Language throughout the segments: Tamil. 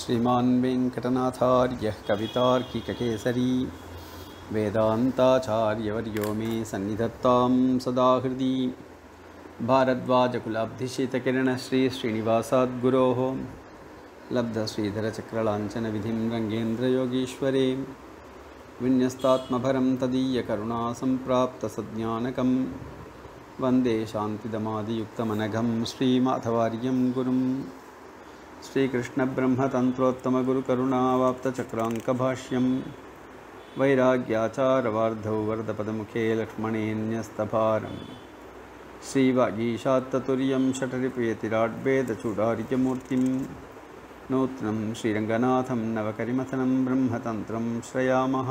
श्रीमान् वेंकटनाथार्य कवितार्किककेसरी वेदान्ताचार्यवर्यो मे सन्निधत्तां सदाहृदि भारद्वाजकुलाब्धिशीतकिरणश्री श्रीनिवासाद्गुरोः लब्धश्रीधरचक्रलाञ्छनविधिं रङ्गेन्द्रयोगीश्वरे विन्यस्तात्मभरं तदीयकरुणासम्प्राप्तसज्ञानकं वन्दे शान्तिदमादियुक्तमनघं श्रीमाधवार्यं गुरुं श्रीकृष्णब्रह्मतन्त्रोत्तमगुरुकरुणावाप्तचक्राङ्कभाष्यं वैराग्याचारवार्धौ वरदपदमुखे लक्ष्मणेऽन्यस्तभारं श्रीवागीशात्ततुर्यं षटरिपुयतिराड्वेदचूडार्यमूर्तिं नूत्नं श्रीरङ्गनाथं नवकरिमथनं ब्रह्मतन्त्रं श्रयामः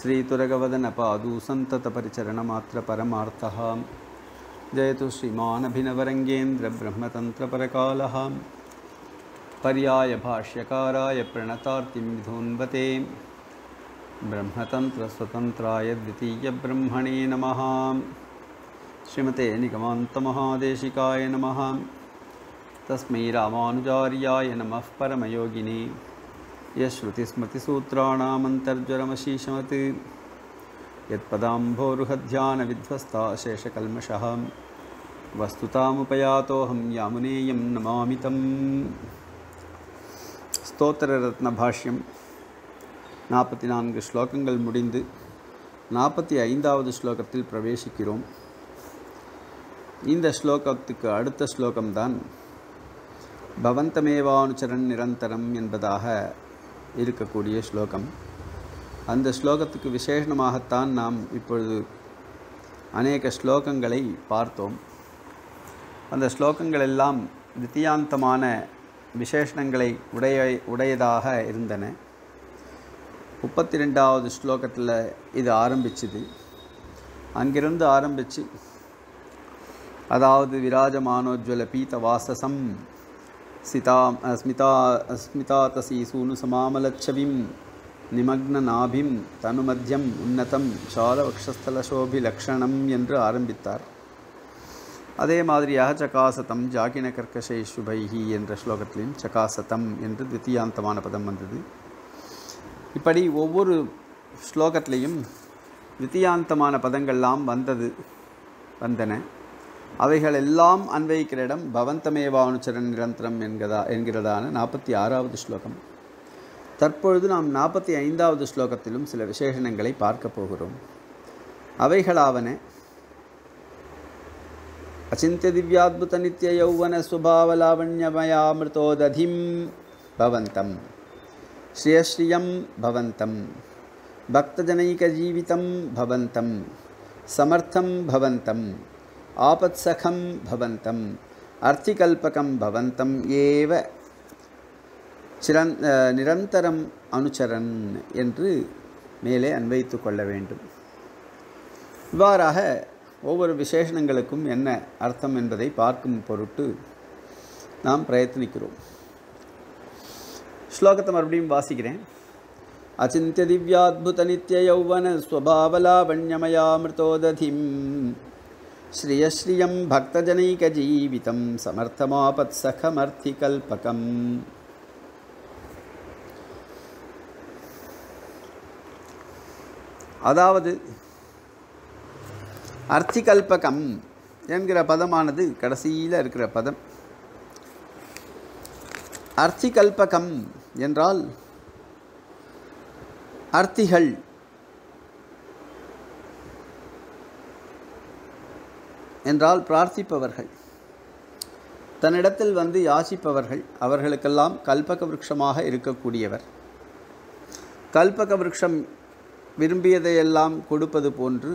श्रीतुरगवदनपादू सन्ततपरिचरणमात्रपरमार्थः जयतु श्रीमानभिनवरङ्गेन्द्रब्रह्मतन्त्रपरकालः पर्यायभाष्यकाराय प्रणतार्तिं विधून्वते ब्रह्मतन्त्रस्वतन्त्राय द्वितीयब्रह्मणे नमः श्रीमते निगमान्तमहादेशिकाय नमः तस्मै रामानुजार्याय नमः परमयोगिने यश्रुतिस्मृतिसूत्राणामन्तर्ज्वरमशीशमत् यत्पदाम्भोरुहध्यानविध्वस्ताशेषकल्मषः वस्तुतामुपयातोऽहं यामुनेयं नमामि तं ஸ்தோத்ர ரத்ன பாஷ்யம் 44 ஸ்லோகங்கள் முடிந்து 45வது ஸ்லோகத்தில் பிரவேசிக்கிறோம். இந்த ஸ்லோகத்துக்கு அடுத்த ஸ்லோகம்தான் பவந்தமேவானுச்சரன் நிரந்தரம் என்பதாக இருக்கக்கூடிய ஸ்லோகம். அந்த ஸ்லோகத்துக்கு விசேஷமாகத்தான் நாம் இப்பொழுது அநேக ஸ்லோகங்களை பார்த்தோம். அந்த ஸ்லோகங்கள் எல்லாம் தித்தியாந்தமான விசேஷணங்களை உடையதாக இருந்தன. 32வது ஸ்லோகத்தில் இது ஆரம்பிச்சுது. அங்கிருந்து ஆரம்பித்து அதாவது விராஜமானோஜ்வல பீத வாசசம் स्मितातसीसूनु समामलच्छविं निमग्ननाभिं तनुमध्यम उन्नतं शालवक्षस्थलशोभिलक्षणं என்று ஆரம்பித்தார். அதே மாதிரியாக சகாசதம் ஜாகின கர்க்கஷை சுபைஹி என்ற ஸ்லோகத்திலும் சகாசதம் என்று தித்தியாந்தமான பதம் வந்தது. இப்படி ஒவ்வொரு ஸ்லோகத்திலையும் தித்தியாந்தமான பதங்கள்லாம் வந்தன. அவைகள் எல்லாம் அன்வயிக்கிற இடம் பவந்தமேவானுச்சரன் நிரந்தரம் என்கிறதான 46வது ஸ்லோகம். தற்பொழுது நாம் 45வது ஸ்லோகத்திலும் சில விசேஷணங்களை பார்க்க போகிறோம். அவைகளாவன அச்சிந்திய திவ்யாத்புத நித்திய யௌவன சுபாவலாவண்யமயாமிருதோததிம் பவந்தம் ஸ்ரேயஸ்ரியம் பவந்தம் பக்தஜனைக ஜீவிதம் பவந்தம் சமர்த்தம் பவந்தம் आपत्सखं भवन्तं अर्थिकल्पकं भवन्तं एव निरन्तरं अनुचरन् என்று மேலே அன்வைத்துக் கொள்ள வேண்டும். இவ்வாறாக ஒவ்வொரு விசேஷணங்களுக்கும் என்ன அர்த்தம் என்பதை பார்க்கும் பொருட்டு நாம் பிரயத்னிக்கிறோம். ஸ்லோகத்தை மறுபடியும் வாசிக்கிறேன். அச்சிந்திய திவ்யாத்புத நித்ய யௌவன ஸ்வபாவலாவண்யமயாமிருதோததிம் श्रियश्रियं भक्तजनैकजीवितं समर्थमापत्सखमर्थिकल्पकम्. அதாவது அர்த்திகல்பகம் என்கிற பதமானது கடைசியில் இருக்கிற பதம். அர்த்திகல்பகம் என்றால் அர்த்திகள் என்றால் பிரார்த்திப்பவர்கள், தன்னிடத்தில் வந்து யாசிப்பவர்கள், அவர்களுக்கெல்லாம் கல்பக விருட்சமாக இருக்கக்கூடியவர். கல்பக விருட்சம் விரும்பியதையெல்லாம் கொடுப்பது போன்று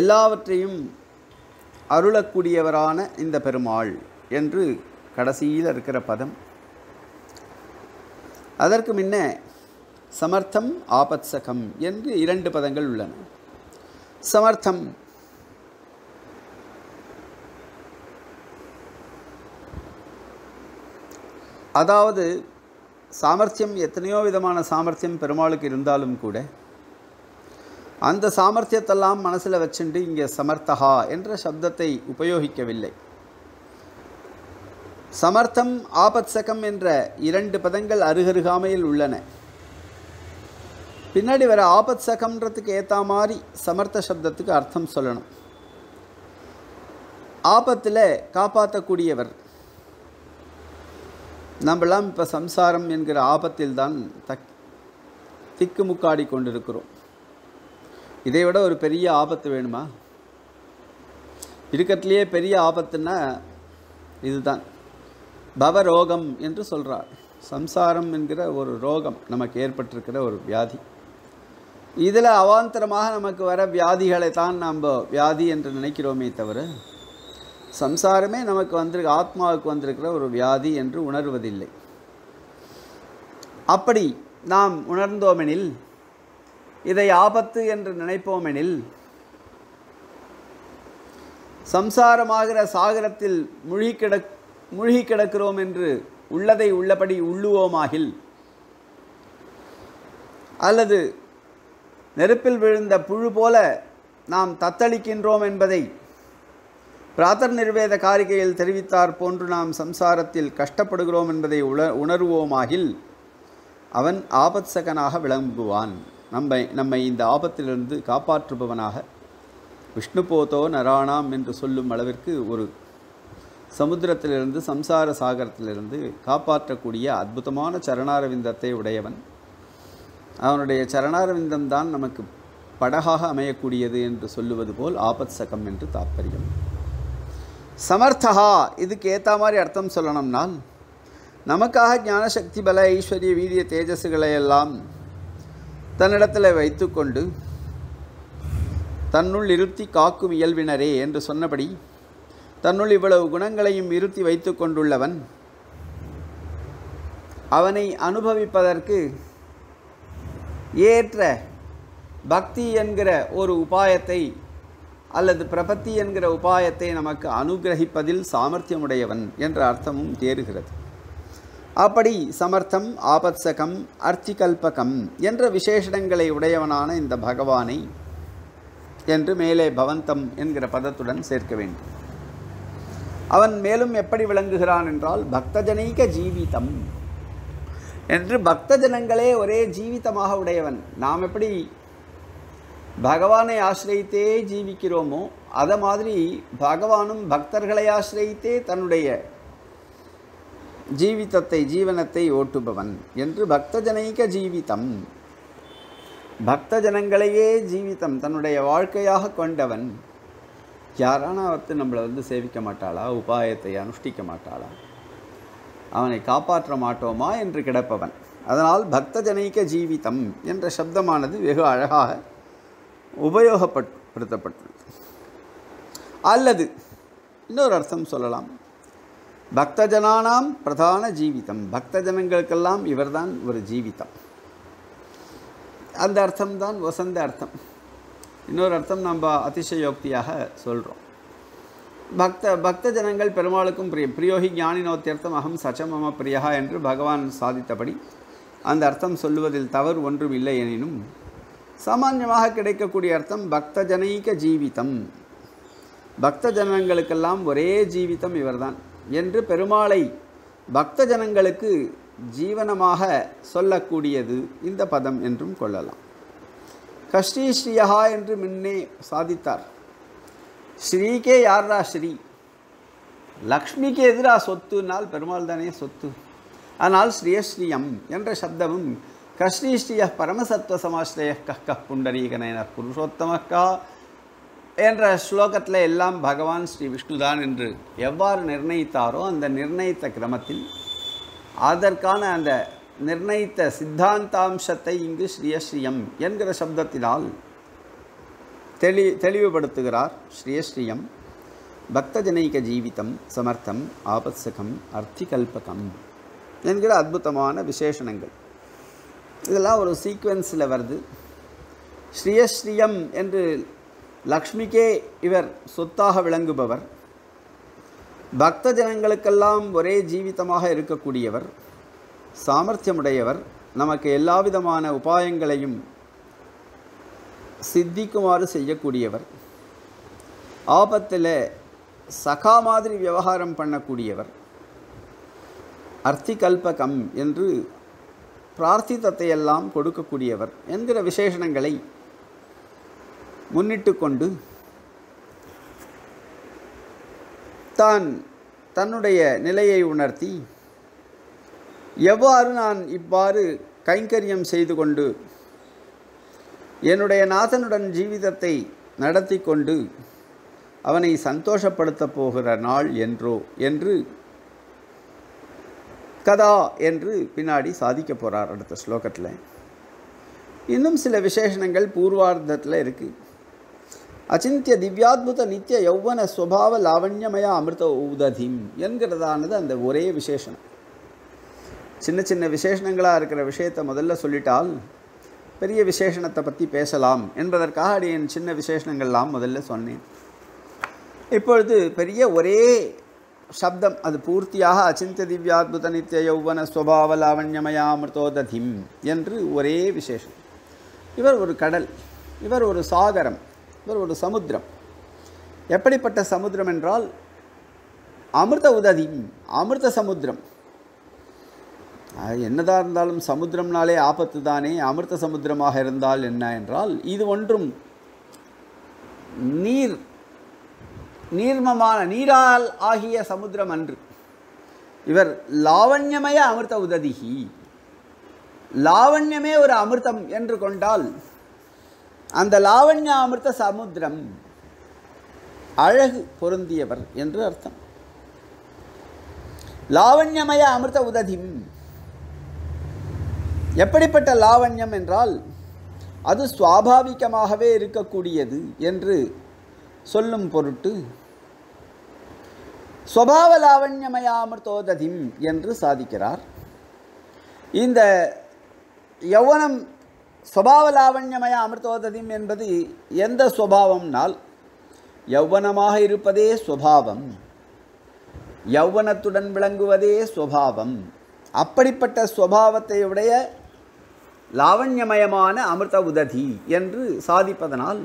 எல்லாவற்றையும் அருளக்கூடியவரான இந்த பெருமாள் என்று கடைசியில் இருக்கிற பதம். அதற்கு முன்ன சமர்த்தம் ஆபத்சகம் என்று 2 பதங்கள் உள்ளன. சமர்த்தம் அதாவது சாமர்த்தியம், எத்தனையோ விதமான சாமர்த்தியம் பெருமாளுக்கு இருந்தாலும் கூட அந்த சாமர்த்தியத்தெல்லாம் மனசில் வச்சுண்டு இங்கே சமர்த்தகா என்ற சப்தத்தை உபயோகிக்கவில்லை. समर्थम आपत्सकम इरंडु पदंगल अरुगरुगामैयिल उल्लने पिन्नाडि वर आपत्सकम्ன்றதுக்கு ஏத்த மாதிரி समर्थ शब्दத்துக்கு அர்த்தம் சொல்லணும் ஆபத்துல காப்பாற்ற கூடியவர் நம்மெல்லாம் இப்ப சம்சாரம் என்கிற ஆபத்தில் தான் திக்குமுக்காடி கொண்டிருக்கிறோம் இதை விட ஒரு பெரிய ஆபத்து வேணுமா இருக்கட்லயே பெரிய ஆபத்துனா இதுதான் பவரோகம் என்று சொல்றார் சம்சாரம் என்கிற ஒரு ரோகம் நமக்கு ஏற்பட்டிருக்கிற ஒரு வியாதி இதல அவாந்தரமாக நமக்கு வர வியாதிகளை தான் நாம வியாதி என்று நினைக்கிறோமே தவிர சம்சாரமே நமக்கு வந்திருக்க ஆத்மாவுக்கு வந்திருக்கிற ஒரு வியாதி என்று உணர்வதில்லை அப்படி நாம் உணர்ந்தோமெனில் இதை ஆபத்து என்று நினைப்போமெனில் சம்சாரமாகிற சாகரத்தில் மூழ்கி கிடக்கிறோம் என்று உள்ளதை உள்ளபடி உள்ளுவோமாகில் அல்லது நெருப்பில் விழுந்த புழு போல நாம் தத்தளிக்கின்றோம் என்பதை பிராத்தர் நிர்வேத காரிகையில் தெரிவித்தார் போன்று நாம் சம்சாரத்தில் கஷ்டப்படுகிறோம் என்பதை உணர்வோமாகில் அவன் ஆபத்சகனாக விளங்குவான் நம்மை இந்த ஆபத்திலிருந்து காப்பாற்றுபவனாக விஷ்ணு போதோ நராணாம் என்று சொல்லும் அளவிற்கு ஒரு சமுத்திரத்திலிருந்து சம்சார சாகரத்திலிருந்து காப்பாற்றக்கூடிய அற்புதமான சரணாரவிந்தத்தை உடையவன் அவனுடைய சரணாரவிந்தம்தான் நமக்கு படகாக அமையக்கூடியது என்று சொல்லுவது போல் ஆபத்சகம் என்று தாற்பயம் சமர்த்தஹா இதுக்கு ஏற்ற மாதிரி அர்த்தம் சொல்லணும்னா நமக்காக ஞானசக்தி பல ஐஸ்வர்ய வீரிய தேஜஸுகளை எல்லாம் தன்னிடத்தில் வைத்துக்கொண்டு தன்னுள் இருத்தி காக்கும் இயல்பினரே என்று சொன்னபடி தன்னுள் இவ்வளவு குணங்களையும் இருத்தி வைத்து கொண்டுள்ளவன் அவனை அனுபவிப்பதற்கு ஏற்ற பக்தி என்கிற ஒரு உபாயத்தை அல்லது பிரபத்தி என்கிற உபாயத்தை நமக்கு அனுகிரகிப்பதில் சாமர்த்தியமுடையவன் என்ற அர்த்தமும் தேறுகிறது அப்படி சமர்த்தம் ஆபத்சகம் அர்த்திகல்பகம் என்ற விசேஷணங்களை உடையவனான இந்த பகவானை என்று மேலே பவந்தம் என்கிற பதத்துடன் சேர்க்க வேண்டும் அவன் மேலும் எப்படி விளங்குகிறான் என்றால் பக்தஜனைக ஜீவிதம் என்று பக்தஜனங்களே ஒரே ஜீவிதமாக உடையவன் நாம் எப்படி பகவானை ஆசிரியத்தே ஜீவிக்கிறோமோ அதே மாதிரி பகவானும் பக்தர்களை ஆசிரியத்தே தன்னுடைய ஜீவிதத்தை ஜீவனத்தை ஓட்டுபவன் என்று பக்தஜனைக ஜீவிதம் பக்தஜனங்களையே ஜீவிதம் தன்னுடைய வாழ்க்கையாக கொண்டவன் யாரான அவத்து நம்மளை சேவிக்க மாட்டாளா உபாயத்தை அனுஷ்டிக்க மாட்டாளா அவனை காப்பாற்ற மாட்டோமா என்று கிடப்பவன் அதனால் பக்தஜனைக ஜீவிதம் என்ற சப்தமானது வெகு அழகாக உபயோகப்படுத்தப்பட்டது அல்லது இன்னொரு அர்த்தம் சொல்லலாம் பக்தஜனானாம் பிரதான ஜீவிதம் பக்தஜனங்களுக்கெல்லாம் இவர்தான் ஒரு ஜீவிதம் அந்த அர்த்தம்தான் வசந்த அர்த்தம் இன்னொரு அர்த்தம் நம்ம அதிசயோக்தியாக சொல்கிறோம் பக்தஜனங்கள் பெருமாளுக்கும் பிரியம் பிரியோகி ஞானினோத்தியர்த்தம் அகம் சச்சமம பிரியா என்று பகவான் சாதித்தபடி அந்த அர்த்தம் சொல்லுவதில் தவறு ஒன்றும் இல்லை எனினும் சாமான்யமாக கிடைக்கக்கூடிய அர்த்தம் பக்தஜனைக ஜீவிதம் பக்தஜனங்களுக்கெல்லாம் ஒரே ஜீவிதம் இவர்தான் என்று பெருமாளை பக்தஜனங்களுக்கு ஜீவனமாக சொல்லக்கூடியது இந்த பதம் என்றும் கொள்ளலாம் கஷ்டி ஸ்ரீயா என்று முன்னே சாதித்தார் ஸ்ரீக்கே யாரா ஸ்ரீ லக்ஷ்மிக்கு எதிராக சொத்துனால் பெருமாள் தானே சொத்து ஆனால் ஸ்ரீயஸ்ரீயம் என்ற சப்தமும் கஷ்டி ஸ்ரீய பரமசத்துவ சமாஸ்ரய கக்க புண்டரீகன புருஷோத்தமக்கா என்ற ஸ்லோகத்தில் எல்லாம் பகவான் ஸ்ரீ விஷ்ணுதான் என்று எவ்வாறு நிர்ணயித்தாரோ அந்த நிர்ணயித்த கிரமத்தில் அதற்கான அந்த நிர்ணயித்த சித்தாந்தாம்சத்தை இங்கு ஸ்ரீயஸ்ரீயம் என்கிற சப்தத்தினால் தெளிவுபடுத்துகிறார் ஸ்ரீயஸ்ரீயம் பக்தஜனைக ஜீவிதம் சமர்த்தம் ஆபத்சகம் அர்த்திகல்பகம் என்கிற அற்புதமான விசேஷணங்கள் இதெல்லாம் ஒரு சீக்வென்ஸில் வருது ஸ்ரீயஸ்ரீயம் என்று லக்ஷ்மிக்கே இவர் சொத்தாக விளங்குபவர் பக்தஜனங்களுக்கெல்லாம் ஒரே ஜீவிதமாக இருக்கக்கூடியவர் சாமர்த்தியமுடையவர் நமக்கு எல்லா விதமான உபாயங்களையும் சித்திக்குமாறு செய்யக்கூடியவர் ஆபத்தில் சகா மாதிரி விவகாரம் பண்ணக்கூடியவர் அர்த்திகல்பகம் என்று பிரார்த்தித்தத்தை எல்லாம் கொடுக்கக்கூடியவர் என்கிற விசேஷணங்களை முன்னிட்டு கொண்டு தான் தன்னுடைய நிலையை உணர்த்தி எவ்வாறு நான் இவ்வாறு கைங்கரியம் செய்து கொண்டு என்னுடைய நாதனுடன் ஜீவிதத்தை நடத்தி கொண்டு அவனை சந்தோஷப்படுத்தப் போகிற நாள் என்றோ என்று கதா என்று பின்னாடி சாதிக்க போகிறார் அடுத்த ஸ்லோகத்தில். இன்னும் சில விசேஷணங்கள் பூர்வார்த்தத்தில் இருக்குது. அச்சிந்திய திவ்யாத்புத நித்திய யௌவன ஸ்வபாவ லாவண்யமய அமிர்த ஊததிம் என்கிறதானது அந்த ஒரே விசேஷணம். சின்ன சின்ன விசேஷணங்களாக இருக்கிற விஷயத்தை முதல்ல சொல்லிட்டால் பெரிய விசேஷணத்தை பற்றி பேசலாம் என்பதற்காக அடியின் சின்ன விசேஷணங்கள்லாம் முதல்ல சொன்னேன். இப்பொழுது பெரிய ஒரே சப்தம் அது பூர்த்தியாக அச்சிந்திய திவ்யாத்புத நித்திய யௌவன ஸ்வபாவ லாவண்யமய அமிர்தோததிம் என்று ஒரே விசேஷம். இவர் ஒரு கடல், இவர் ஒரு சாகரம், இவர் ஒரு சமுத்திரம். எப்படிப்பட்ட சமுத்திரம் என்றால் அமிர்த உததிம், அமிர்த சமுத்திரம். என்னதாக இருந்தாலும் சமுத்திரம்னாலே ஆபத்து தானே. அமிர்த சமுத்திரமாக இருந்தால் என்ன என்றால் இது ஒன்றும் நீர்மமான நீரால் ஆகிய சமுத்திரம் அன்று. இவர் லாவண்யமய அமிர்த உததிகி, லாவண்யமே ஒரு அமிர்தம் என்று கொண்டால் அந்த லாவண்ய அமிர்த சமுத்திரம் அழகு பொருந்தியவர் என்று அர்த்தம். லாவண்யமய அமிர்த உததிம். எப்படிப்பட்ட லாவண்யம் என்றால் அது சுவாபாவிகமாகவே இருக்கக்கூடியது என்று சொல்லும் பொருட்டு ஸ்வபாவ லாவண்யமய அமிர்தோததிம் என்று சாதிக்கிறார். இந்த யௌவனம் ஸ்வபாவ லாவண்யமய அமிர்தோததிம் என்பது எந்த ஸ்வபாவம்னால் யௌவனமாக இருப்பதே ஸ்வபாவம், யௌவனத்துடன் விளங்குவதே ஸ்வபாவம். அப்படிப்பட்ட ஸ்வபாவத்தை உடைய லாவண்யமயமான அமிர்த உததி என்று சாதிப்பதனால்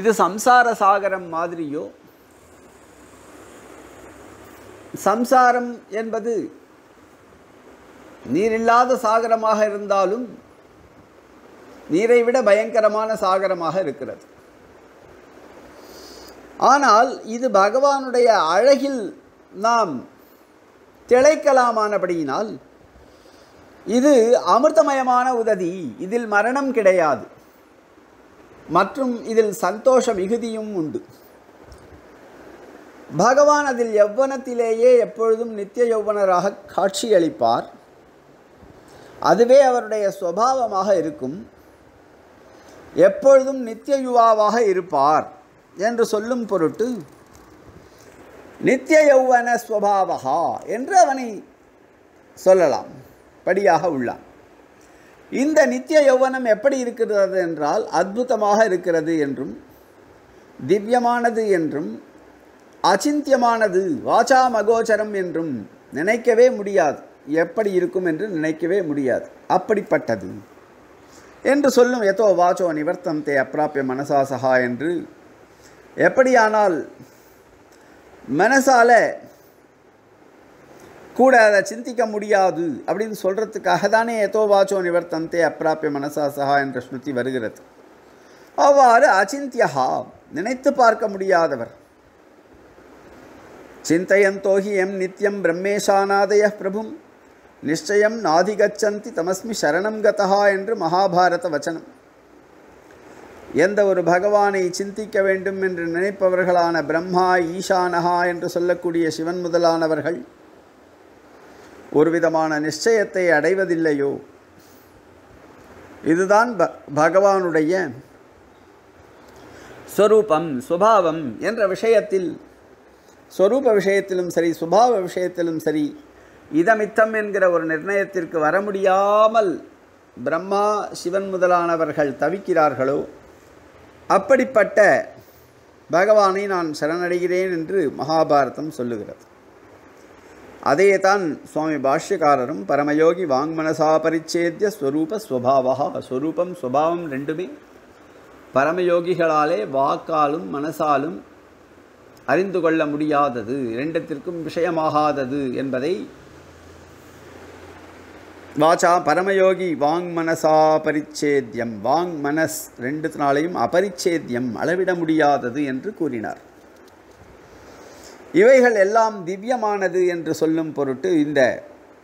இது சம்சார சாகரம் மாதிரியோ, சம்சாரம் என்பது நீரில்லாத சாகரமாக இருந்தாலும் நீரை விட பயங்கரமான சாகரமாக இருக்கிறது. ஆனால் இது பகவானுடைய அழகில் நாம் திளைக்கலாமானபடியினால் இது அமிர்தமயமான உததி. இதில் மரணம் கிடையாது, மற்றும் இதில் சந்தோஷ மிகுதியும் உண்டு. பகவான் அதில் யௌவனத்திலேயே எப்பொழுதும் நித்திய யௌவனராக காட்சியளிப்பார். அதுவே அவருடைய சுபாவமாக இருக்கும். எப்பொழுதும் நித்திய யுவாவாக இருப்பார் என்று சொல்லும் பொருட்டு நித்திய யௌவன ஸ்வபாவகா என்று அவனை சொல்லலாம். படியாக உள்ளான். இந்த நித்திய யௌவனம் எப்படி இருக்கிறது என்றால் அற்புதமாக இருக்கிறது என்றும், திவ்யமானது என்றும், அச்சிந்தியமானது, வாசாமகோச்சரம் என்றும் நினைக்கவே முடியாது. எப்படி இருக்கும் என்று நினைக்கவே முடியாது. அப்படிப்பட்டது என்று சொல்லும். எதோ வாச்சோ நிவர்த்தம் தே அப்பிராப்பிய மனசாசகா என்று எப்படியானால் மனசால கூட அதை சிந்திக்க முடியாது அப்படின்னு சொல்கிறதுக்காக தானே எதோ வாச்சோ நிவர்த்தம் தே அப்பிராப்பிய மனசாசகா என்ற ஸ்ருதி வருகிறது. அவ்வாறு அச்சிந்தியா நினைத்து பார்க்க முடியாதவர். சிந்தையந்தோகி எம் நித்யம் பிரம்மேஷாநாதய பிரபும் நிச்சயம் நாதிகச்சந்தி தமஸ்மி சரணம் கதா என்று மகாபாரத வச்சனம். எந்த ஒரு பகவானை சிந்திக்க வேண்டும் என்று நினைப்பவர்களான பிரம்மா ஈசானஹா என்று சொல்லக்கூடிய சிவன் முதலானவர்கள் ஒரு விதமான நிச்சயத்தை அடைவதில்லையோ, இதுதான் பகவானுடைய ஸ்வரூபம், சுபாவம் என்ற விஷயத்தில், ஸ்வரூப விஷயத்திலும் சரி சுபாவ விஷயத்திலும் சரி, இதமித்தம் என்கிற ஒரு நிர்ணயத்திற்கு வர முடியாமல் பிரம்மா சிவன் முதலானவர்கள் தவிக்கிறார்களோ, அப்படிப்பட்ட பகவானை நான் சரணடைகிறேன் என்று மகாபாரதம் சொல்லுகிறது. அதையே தான் சுவாமி பாஷ்யக்காரரும் பரமயோகி வாங்மனசா பரிச்சேத்திய ஸ்வரூப ஸ்வபாவகா, ஸ்வரூபம் ஸ்வபாவம் ரெண்டுமே பரமயோகிகளாலே வாக்காலும் மனசாலும் அறிந்து கொள்ள முடியாதது, ரெண்டத்திற்கும் விஷயமாகாதது என்பதை वाचा परमयोगी वांग मनसा परिच्छेद्यम वांग मनस रेंडुतनालैयुम अपरिच्छेद्यम अलविड मुडियाददु एंद्रु कूरिनार इवैगल एल्लाम दिव्यमानदु एंद्रु सोल्लुम पोरुट्टु इंदा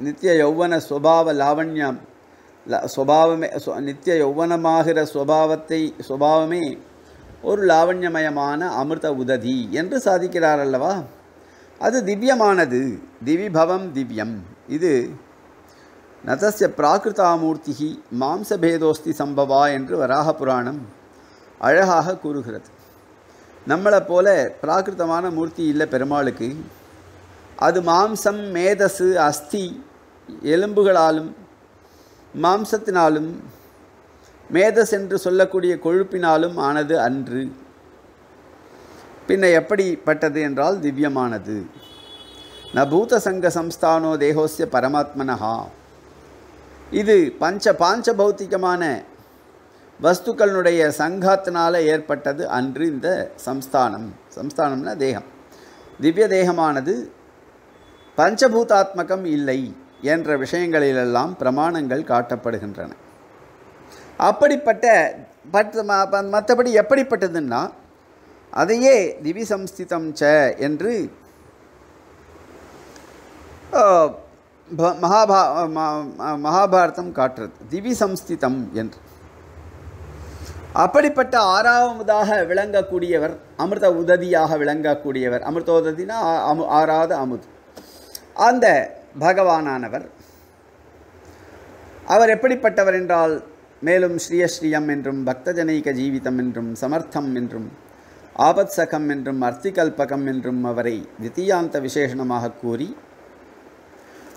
नित्य यौवन स्वभाव लावण्यम स्वभावमे नित्य यौवनमागिर स्वभावत्तै स्वभावमे ओरु लावण्यमयमान अमृत उदधि एंद्रु साधिक्किरार अल्लवा अदु दिव्यमानदु दिविभवम दिव्यम इदु नतस्य प्राकृतामूर्ति मांसभेदोस्ति संभवा वराह पुराणम अलगाह नम्मला पोले प्राकृतमान मूर्ति इल्ल पेरुमालुक्कु अदु मांसम मेदसु अस्ति एलुम्बुगळालुम मांसत्तिनालुम मेदस एंद्रु सोल्लक्कूडिय कोळुप्पिनालुम आनदु अन्रु पिन्न एप्पडिपट्टदु एन्राल दिव्यमानदु न भूत संग संस्थानो देहोस्य परमात्मनः இது பாஞ்ச பௌத்திகமான வஸ்துக்களுடைய சங்காத்தினால ஏற்பட்டது அன்று இந்த சம்ஸ்தானம். சம்ஸ்தானம்னா தேகம். திவ்ய தேகமானது பஞ்சபூதாத்மகம் இல்லை என்ற விஷயங்களிலெல்லாம் பிரமாணங்கள் காட்டப்படுகின்றன. மற்றபடி எப்படிப்பட்டதுன்னா அதையே திவி சம்ஸ்திதம் ச என்று महाभारतम काट्टरदु दिवी संस्थितम अप्पडिपट्ट आरावमुदाह विलंगकूडियवर अमृत उददियाह विलंगकूडियवर अमृतोददिना आराध अमुद अंद भगवानानवर अवर एप्पडिपट्टवर एन्राल मेलुम श्रीयश्रियम एन्रुम भक्तजनैक जीवितम एन्रुम समर्थम एन्रुम आपत्सखम एन्रुम अर्थिकल्पकम एन्रुम अवरै द्वितीयांत विशेषणमाह कूरी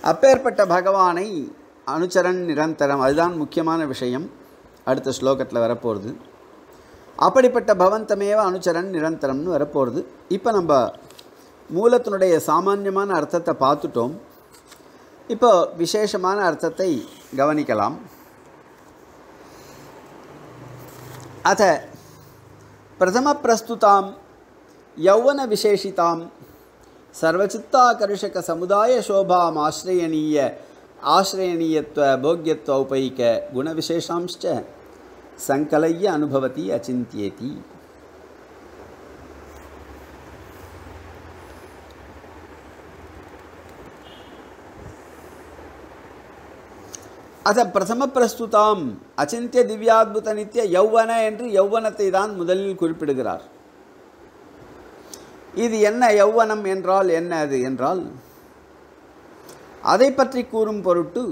அப்பேற்பட்ட பகவானை அனுச்சரன் நிரந்தரம் அதுதான் முக்கியமான விஷயம் அடுத்த ஸ்லோகத்தில் வரப்போகுது அப்படிப்பட்ட பவந்தமேவ அனுச்சரன் நிரந்தரம்னு வரப்போகுது இப்போ நம்ம மூலத்தினுடைய சாமான்யமான அர்த்தத்தை பார்த்துட்டோம் இப்போ விசேஷமான அர்த்தத்தை கவனிக்கலாம் அத பிரதம பிரஸ்துதாம் யௌவன விசேஷிதாம் सर्वचित्ताकर्षक समुदाय शोभाम आश्रयणीयत्व भोग्यत्व उपैक गुण विशेषांश्च संकलय्य अनुभवति अचिन्त्येति अथ प्रथम प्रस्तुताम् अचिन्त्य दिव्याद्भुत नित्य यौवन एंद्र यौवनत्तै तान् मुदलिल कुरिप्पिडुगिरार இது என்ன யௌவனம் என்றால் என்ன அது என்றால் அதை பற்றி கூறும் பொருட்டு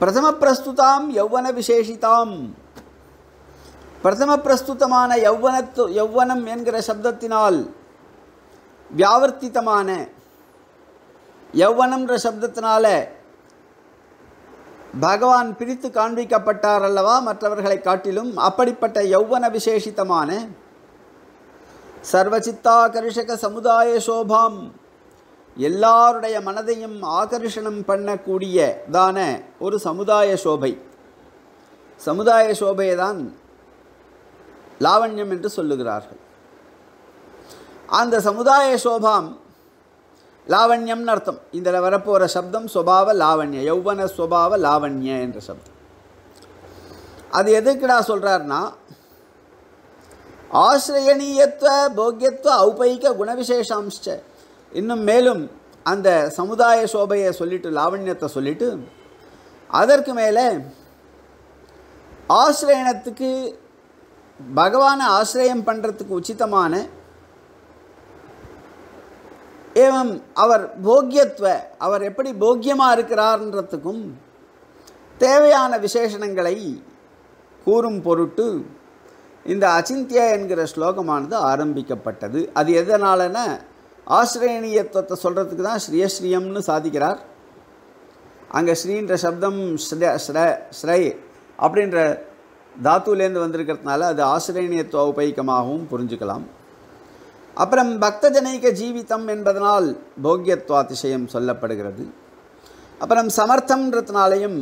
பிரதம பிரஸ்துதாம் யௌவன விசேஷிதாம் பிரதம பிரஸ்துதமான யௌவனம் என்கிற சப்தத்தினால் வியாவர்த்திதமான யௌவனம்ன்ற சப்தத்தினால பகவான் பிரித்து காண்பிக்கப்பட்டார் அல்லவா மற்றவர்களை காட்டிலும் அப்படிப்பட்ட யௌவன விசேஷிதமான सर्वचित्ताकर्षक समुदाय शोभाम எல்லாருடைய மனதையும் ஆகர்ஷணம் பண்ணக்கூடியதான ஒரு சமுதாய சோபையை தான் லாவண்யம் என்று சொல்லுகிறார்கள் அந்த சமுதாய சோபாம் லாவண்யம்னு அர்த்தம் இதில் வரப்போகிற சப்தம் சுபாவ லாவண்ய யௌவன சுபாவ லாவண்ய என்ற சப்தம் அது எதுக்குடா சொல்கிறார்னா ஆஶ்ரயணீயत्व போக்யत्व ஔபைக குணவிசேஷாம்ச்ச இன்னும் மேலும் அந்த சமுதாய சோபையை சொல்லிட்டு லாவண்யத்தை சொல்லிட்டு அதற்கு மேலே ஆஶ்ரயணத்துக்கு பகவானை ஆஶ்ரயம் பண்ணுறதுக்கு உச்சிதமான ஏவம் அவர் போக்யत्व அவர் எப்படி போக்யமாக இருக்கிறார்ன்றதுக்கும் தேவையான விசேஷணங்களை கூறும் பொருட்டு இந்த அசிந்தியா என்கிற ஸ்லோகமானது ஆரம்பிக்கப்பட்டது அது எதனாலனா ஆஶ்ரயணீயத்துவத்தை சொல்கிறதுக்கு தான் ஸ்ரீயஸ்ரீயம்னு சாதிக்கிறார் அங்கே ஸ்ரீன்ற சப்தம் ஸ்ரை அப்படின்ற தாத்துலேருந்து வந்திருக்கிறதுனால அது ஆஶ்ரயணீயத்துவ உபயோகமாகவும் புரிஞ்சுக்கலாம் அப்புறம் பக்த ஜனைக ஜீவிதம் என்பதனால் போக்யத்வாதிசயம் சொல்லப்படுகிறது அப்புறம் சமர்த்தம்ன்றதுனாலையும்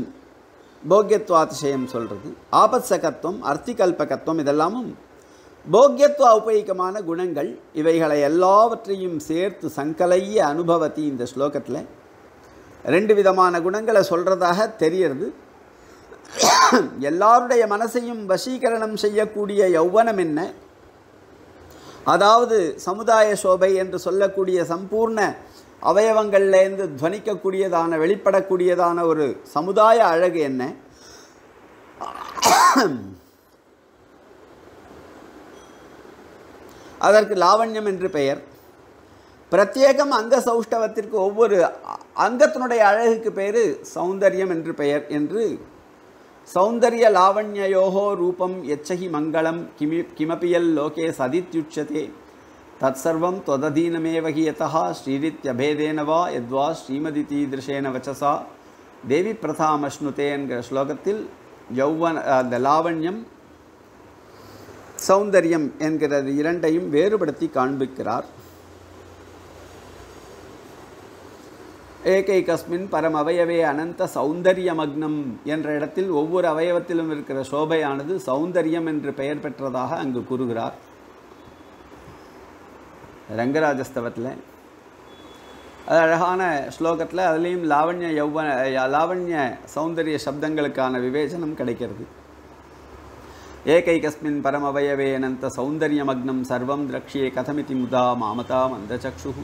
போக்யத்வ அதிசயம் சொல்கிறது ஆபத்சகத்துவம் அர்த்திகல்பகத்துவம் இதெல்லாமும் போக்யத்வ உபயோகமான குணங்கள் இவைகளை எல்லாவற்றையும் சேர்த்து சங்கலைய அனுபவத்தை இந்த ஸ்லோகத்தில் ரெண்டு விதமான குணங்களை சொல்றதாக தெரிகிறது. எல்லாருடைய மனசையும் வசீகரணம் செய்யக்கூடிய யௌவனம் என்ன, அதாவது சமுதாய சோபை என்று சொல்லக்கூடிய சம்பூர்ண அவயவங்கள்லேருந்து துவனிக்கக்கூடியதான வெளிப்படக்கூடியதான ஒரு சமுதாய அழகு என்ன, அதற்கு லாவண்யம் என்று பெயர். பிரத்யேகம் அங்க சௌஷ்டவத்திற்கு ஒவ்வொரு அங்கத்தினுடைய அழகுக்கு பேர் சௌந்தர்யம் என்று பெயர். என்று சௌந்தர்ய லாவண்யோகோ ரூபம் எச்சகி மங்களம் கிமி கிமபியல் லோகே சதித்யுட்சதே தத்சர்வம் தொததீனமேவகியதா ஸ்ரீரித்யபேதேனவா யத்வா ஸ்ரீமதி தீதிருஷேன வச்சசா தேவி பிரதாமஷ்ணுதே என்கிற ஸ்லோகத்தில் யௌவன அந்த லாவண்யம் சௌந்தர்யம் என்கிறது இரண்டையும் வேறுபடுத்தி காண்பிக்கிறார். ஏகைகஸ்மின் பரம் அவயவே அனந்த சௌந்தர்யமக்னம் என்ற இடத்தில் ஒவ்வொரு அவயவத்திலும் இருக்கிற சோபையானது சௌந்தர்யம் என்று பெயர் பெற்றதாக அங்கு கூறுகிறார். ரங்கராஜஸ்தவத்தில் அது அழகான ஸ்லோகத்தில் அதுலேயும் லாவண்ய சௌந்தரிய சப்தங்களுக்கான விவேசனம் கிடைக்கிறது. ஏகைகஸ்மின் பரம் அவயவே அனந்த சௌந்தர்யமக்னம் சர்வம் திரக்ஷியே கதமிதி முதா மாமதாம் அந்தசக்ஷு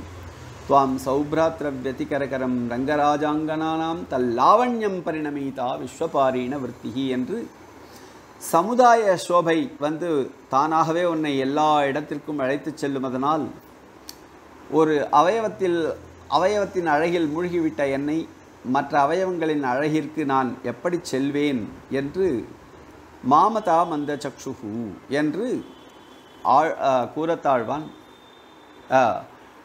त्वां सौभ्रात्रव्यतिकरकरं रंगराजांगनानां तल्लावण्यं परिणमीता विश्वपारीण वृत्तिहि என்று சமுதாய சோபை வந்து தானாகவே உன்னை எல்லா இடத்திற்கும் அழைத்து செல்லுமதனால் ஒரு அவயவத்தின் அழகில் மூழ்கிவிட்ட என்னை மற்ற அவயவங்களின் அழகிற்கு நான் எப்படி செல்வேன் என்று மாமதா மந்த சக்ஷுகு என்று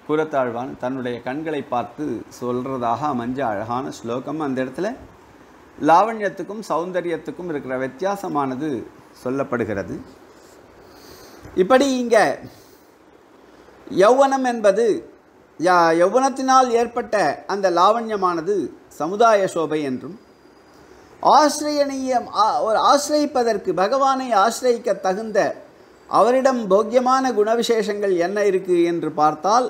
கூறத்தாழ்வான் தன்னுடைய கண்களை பார்த்து சொல்கிறதாக அமைஞ்ச அழகான ஸ்லோகம். அந்த இடத்துல லாவண்யத்துக்கும் சௌந்தர்யத்துக்கும் இருக்கிற வித்தியாசமானது சொல்லப்படுகிறது. இப்படி இங்கே யௌவனம் என்பது யௌவனத்தினால் ஏற்பட்ட அந்த லாவண்யமானது சமுதாய சோபை என்றும், ஆசிரியப்பதற்கு பகவானை ஆசிரியக்க தகுந்த அவரிடம் போக்கியமான குணவிசேஷங்கள் என்ன இருக்குது என்று பார்த்தால்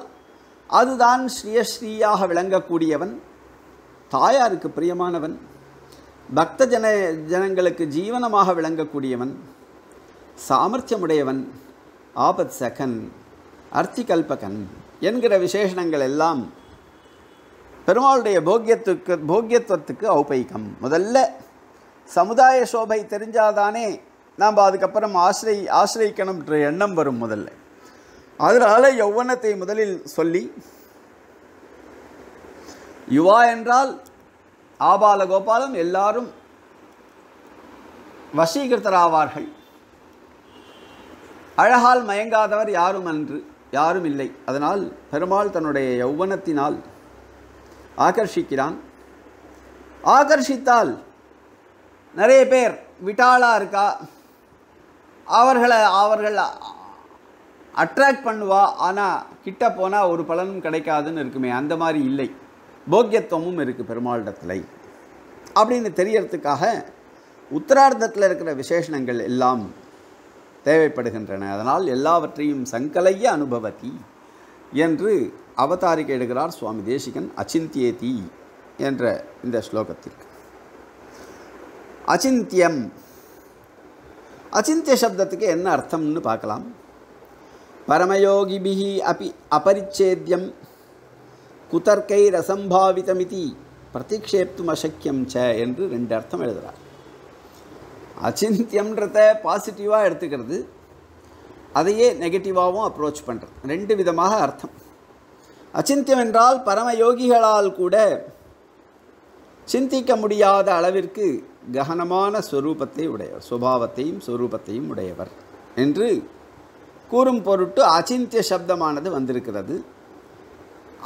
அதுதான் ஸ்ரீயஸ்ரீயாக விளங்கக்கூடியவன், தாயாருக்கு பிரியமானவன், பக்த ஜனங்களுக்கு ஜீவனமாக விளங்கக்கூடியவன், சாமர்த்தியமுடையவன், ஆபத் சகன், அர்த்திகல்பகன் என்கிற விசேஷணங்கள் எல்லாம் பெருமாளுடைய போக்கியத்துவத்துக்கு ஔபயிகம். முதல்ல சமுதாய சோபை தெரிஞ்சாதானே நாம் அதுக்கப்புறம் ஆசிரியக்கணும்ன்ற எண்ணம் வரும் முதல்ல. அதனால் யௌவனத்தை முதலில் சொல்லி, யுவா என்றால் ஆபால கோபாலம் எல்லாரும் வசீகரராவார்கள், அழகால் மயங்காதவர் யாரும் இல்லை. அதனால் பெருமாள் தன்னுடைய யௌவனத்தினால் ஆகர்ஷிக்கிறான். ஆகர்ஷித்தால் நிறைய பேர் விட்டாளாக இருக்கா அவர்கள் அட்ராக்ட் பண்ணுவா, ஆனால் கிட்ட போனால் ஒரு பலனும் கிடைக்காதுன்னு இருக்குமே, அந்த மாதிரி இல்லை, போக்கியத்துவமும் இருக்குது பெருமாளிடத்தில் அப்படின்னு தெரியறதுக்காக உத்தரார்த்தத்தில் இருக்கிற விசேஷணங்கள் எல்லாம் தேவைப்படுகின்றன. அதனால் எல்லாவற்றையும் சங்கலைய அனுபவதி என்று அவதாரிக்கை எடுக்கிறார் சுவாமி தேசிகன் அச்சிந்தியேதி என்ற இந்த ஸ்லோகத்திற்கு. அச்சிந்தியம் அச்சிந்திய சப்தத்துக்கு என்ன அர்த்தம்னு பார்க்கலாம். பரமயோகிபிஹி அபி அபரிச்சேத்யம் குதர்க்கை ரசம்பாவிதமிதி பிரதிக்ஷேப்தும் அசக்கியம் ச என்று ரெண்டு அர்த்தம் எழுதுகிறார். அச்சிந்தியம்ன்றத பாசிட்டிவாக எடுத்துக்கிறது, அதையே நெகட்டிவாகவும் அப்ரோச் பண்ணுறது, ரெண்டு விதமாக அர்த்தம். அச்சிந்தியம் என்றால் பரமயோகிகளால் கூட சிந்திக்க முடியாத அளவிற்கு ககனமான ஸ்வரூபத்தை உடையவர், சுபாவத்தையும் உடையவர் என்று கூறும் பொருட்டு அச்சிந்திய சப்தமானது வந்திருக்கிறது.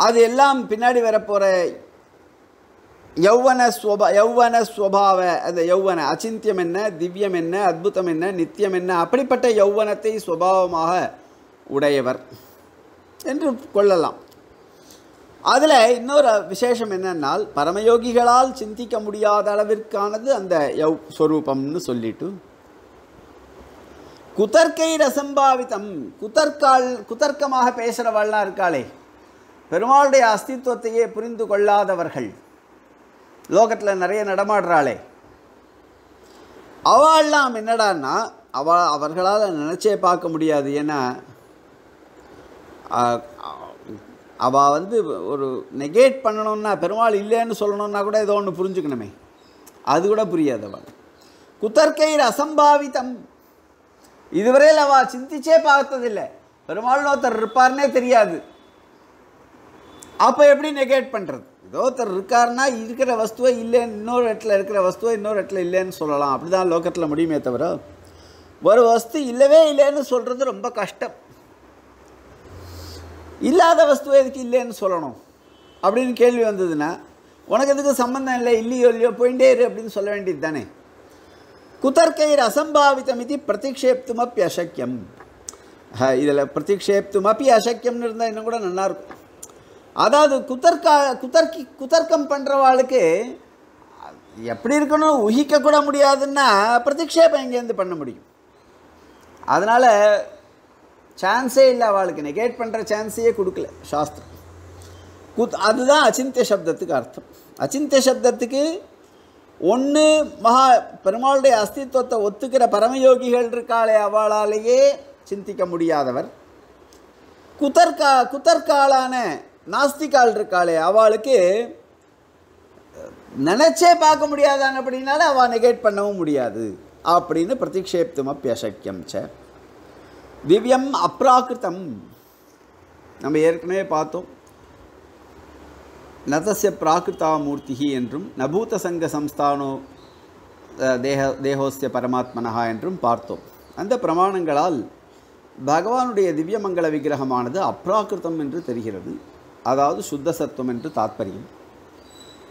அது எல்லாம் பின்னாடி வரப்போகிற யௌவன ஸ்வபாவ அந்த யௌவன அச்சிந்தியம் என்ன, திவ்யம் என்ன, அத்புதம் என்ன, நித்தியம் என்ன, அப்படிப்பட்ட யௌவனத்தை சுபாவமாக உடையவர் என்று கொள்ளலாம். அதில் இன்னொரு விசேஷம் என்னென்னால் பரமயோகிகளால் சிந்திக்க முடியாத அளவிற்கானது அந்த ஸ்வரூபம்னு சொல்லிட்டு குதர்க்கை ரசம்பாவிதம் குதர்க்கமாக பேசுகிறவள்லாம் இருக்காளே, பெருமாளுடைய அஸ்தித்வத்தையே புரிந்து கொள்ளாதவர்கள், லோகத்தில் நிறைய நடமாடுறாளே அவள்லாம் என்னடான்னா அவர்களால் நினச்சே பார்க்க முடியாது. ஏன்னா அவள் வந்து ஒரு நெகேட் பண்ணணும்னா பெருமாள் இல்லைன்னு சொல்லணுன்னா கூட ஏதோ ஒன்று புரிஞ்சுக்கணுமே, அது கூட புரியாது அவள். குத்தற்கைர் அசம்பாவிதம், இதுவரையில் அவள் சிந்திச்சே பார்த்ததில்லை, பெருமாள்னு ஒருத்தர் இருப்பார்னே தெரியாது. அப்போ எப்படி நெகேட் பண்ணுறது? ஏதோ ஒருத்தர் இருக்காருன்னா இருக்கிற வஸ்துவை இல்லைன்னு இன்னொரு இடத்துல இருக்கிற வஸ்துவை இன்னொரு இடத்துல இல்லைன்னு சொல்லலாம். அப்படி தான் லோகத்தில் முடியுமே தவிர ஒரு வஸ்து இல்லவே இல்லைன்னு சொல்கிறது ரொம்ப கஷ்டம். இல்லாத வஸ்துவை எதுக்கு இல்லைன்னு சொல்லணும் அப்படின்னு கேள்வி வந்ததுன்னா உனக்கு எதுக்கு சம்மந்தம் இல்லை, இல்லையோ இல்லையோ போயிட்டே இரு அப்படின்னு சொல்ல வேண்டியது தானே. குதர்க்கைர் அசம்பாவிதம் இது பிரதிக்ஷேப்தும் அப்பி அசக்கியம். இதில் பிரதிக்ஷேப்தும் அப்பி அசக்கியம்னு இருந்தால் இன்னும் கூட நல்லாயிருக்கும். அதாவது குதர்க்கம் பண்ணுறவாளுக்கு எப்படி இருக்கணும் ஊகிக்கக்கூட முடியாதுன்னா பிரதிக்ஷேபம் எங்கேருந்து பண்ண முடியும்? அதனால் சான்ஸே இல்லை அவளுக்கு, நெகேட் பண்ணுற சான்ஸையே கொடுக்கல சாஸ்திரம். அதுதான் அச்சிந்திய சப்தத்துக்கு அர்த்தம். அச்சிந்திய சப்தத்துக்கு ஒன்று மகா பெருமாளுடைய அஸ்தித்வத்தை ஒத்துக்கிற பரமயோகிகள் இருக்காளே அவளாலேயே சிந்திக்க முடியாதவர், குதர்க்காலான நாஸ்திகால் இருக்காளே அவளுக்கு நினச்சே பார்க்க முடியாதான்னு அப்படின்னால அவள் நெகேட் பண்ணவும் முடியாது அப்படின்னு பிரதிக்ஷேப்தும் அப்யசக்கியம் ச. திவ்யம் அப்ராகிருத்தம் நம்ம ஏற்கனவே பார்த்தோம். நதஸ்ய பிராகிருத்தா மூர்த்தி என்றும் நபூத சங்க சம்ஸ்தானோ தேகோஸ்ய பரமாத்மனஹா என்றும் பார்த்தோம். அந்த பிரமாணங்களால் பகவானுடைய திவ்யமங்கள விக்கிரகமானது அப்ராகிருத்தம் என்று தெரிகிறது, அதாவது சுத்த சத்துவம் என்று தாத்பரியம்.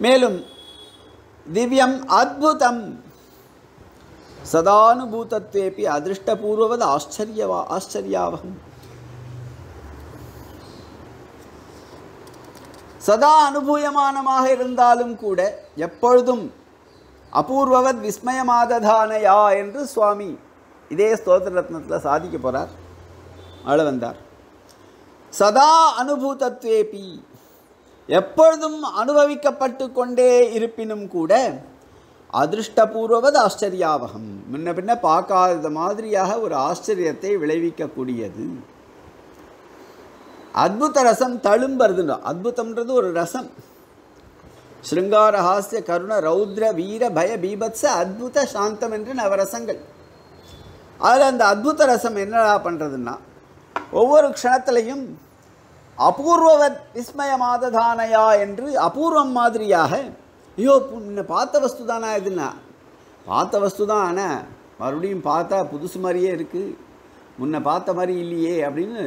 மேலும் திவ்யம் அத்புதம் சதானுபூதத்வேபி அதிருஷ்டபூர்வது ஆச்சரியாவகம். சதா அனுபூயமானமாக இருந்தாலும் கூட எப்பொழுதும் அபூர்வவத் விஸ்மயமாததானையா என்று சுவாமி இதே ஸ்தோத்ர ரத்னத்தில் சாதிக்க போகிறார், ஆள வந்தார். சதா அனுபூதத்வேபி எப்பொழுதும் அனுபவிக்கப்பட்டு கொண்டே இருப்பினும் கூட அதிருஷ்டபூர்வது ஆச்சரியாவகம், முன்ன பின்ன பார்க்காத மாதிரியாக ஒரு ஆச்சரியத்தை விளைவிக்கக்கூடியது. அத்புத ரசம் தழும்புறதுன்னா, அத்புதம்ன்றது ஒரு ரசம், ஸ்ருங்கார ஹாஸ்ய கருண ரௌத்ர வீர பய பீபத்ஸ அத்புத சாந்தம் என்று நவரசங்கள். அதில் அந்த அத்புத ரசம் என்னடா பண்ணுறதுன்னா ஒவ்வொரு க்ஷணத்திலையும் அபூர்வவத் விஸ்மயமாததானையா என்று அபூர்வம் மாதிரியாக, ஐயோ முன்ன பார்த்த வஸ்து தானா இதுன்னா, பார்த்த வஸ்து தான் ஆனால் மறுபடியும் பார்த்தா புதுசு மாதிரியே இருக்குது, முன்ன பார்த்த மாதிரி இல்லையே அப்படின்னு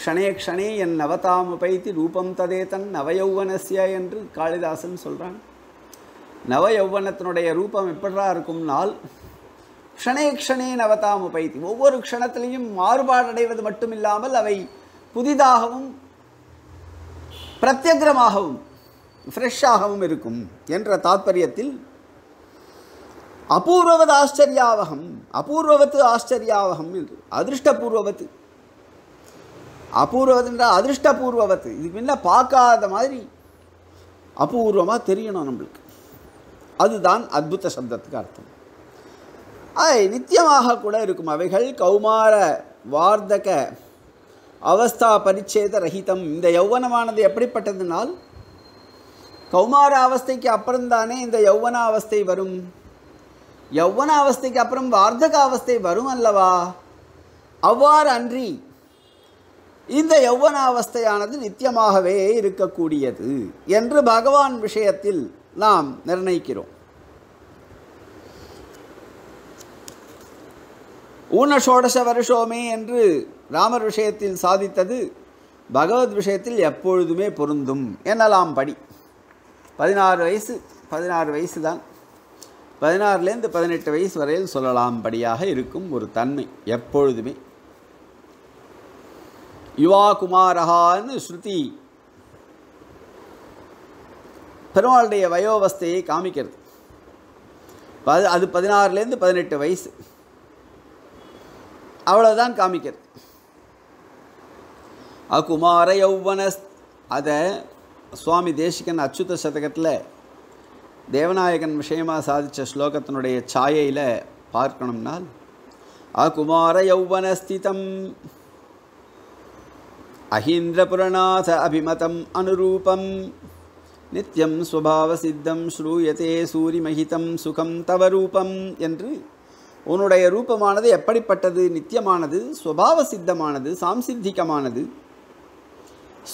க்ஷணே க்ஷணே என் நவதாமுபைத்தி ரூபம் ததே தன் நவயௌவனஸ்ய என்று காளிதாசன் சொல்கிறான். நவயௌவனத்தினுடைய ரூபம் எப்படா இருக்கும்னால் க்ஷணே க்ஷணே நவதாமுபைத்தி, ஒவ்வொரு க்ஷணத்திலையும் மாறுபாடடைவது மட்டும் இல்லாமல் அவை புதிதாகவும் பிரத்யக்ரமாகவும் ஃப்ரெஷ்ஷாகவும் இருக்கும் என்ற தாத்பரியத்தில் அபூர்வவது ஆச்சரியாவகம், அபூர்வத்து ஆச்சரியாவகம் என்று அதிருஷ்டபூர்வத்து, அபூர்வதுன்றால் அதிருஷ்டபூர்வத்து, இதுக்கு முன்ன பார்க்காத மாதிரி அபூர்வமாக தெரியணும் நம்மளுக்கு, அதுதான் அத்புத சப்தத்துக்கு அர்த்தம். நித்தியமாக கூட இருக்கும் அவைகள் கௌமார வார்த்தக அவஸ்தா பரிச்சேத ரஹிதம். இந்த யௌவனமானது எப்படிப்பட்டதுனால் கௌமார அவஸ்தைக்கு அப்புறம்தானே இந்த யௌவன அவஸ்தை வரும், யௌவன அவஸ்தைக்கு அப்புறம் வார்த்தக அவஸ்தை வரும் அல்லவா? அவ்வாறு அன்றி இந்த யௌவன அவஸ்தையானது நித்தியமாகவே இருக்கக்கூடியது என்று பகவான் விஷயத்தில் நாம் நிர்ணயிக்கிறோம். ஊனஷோடச வருஷோமே என்று ராமர் விஷயத்தில் சாதித்தது பகவத் விஷயத்தில் எப்பொழுதுமே பொருந்தும் எனலாம் படி. 16 வயசு தான், 16லேருந்து 18 வயசு வரையில் சொல்லலாம்படியாக இருக்கும் ஒரு தன்மை எப்பொழுதுமே. யுவா குமாரஹான்னு ஸ்ருதி பெருமாளுடைய வயோவஸ்தையை காமிக்கிறது. அது 16லேருந்து 18 வயசு அவ்வளோதான் காமிக்கிறது. அகுமார யௌவன, அதை சுவாமி தேசிகன் அச்சுத சதகத்தில் தேவநாயகன் விஷயமாக சாதித்த ஸ்லோகத்தினுடைய சாயையில் பார்க்கணும்னால் அகுமார யௌவனஸ்திதம் அஹீந்திரபுரநாத அபிமதம் அனுரூபம் நித்யம் ஸ்வபாவ சித்தம் ஸ்ரூயதே சூரிமஹிதம் சுகம் தவ ரூபம் என்று உன்னுடைய ரூபமானது எப்படிப்பட்டது, நித்தியமானது, ஸ்வபாவ சித்தமானது, சாம்சித்திகமானது,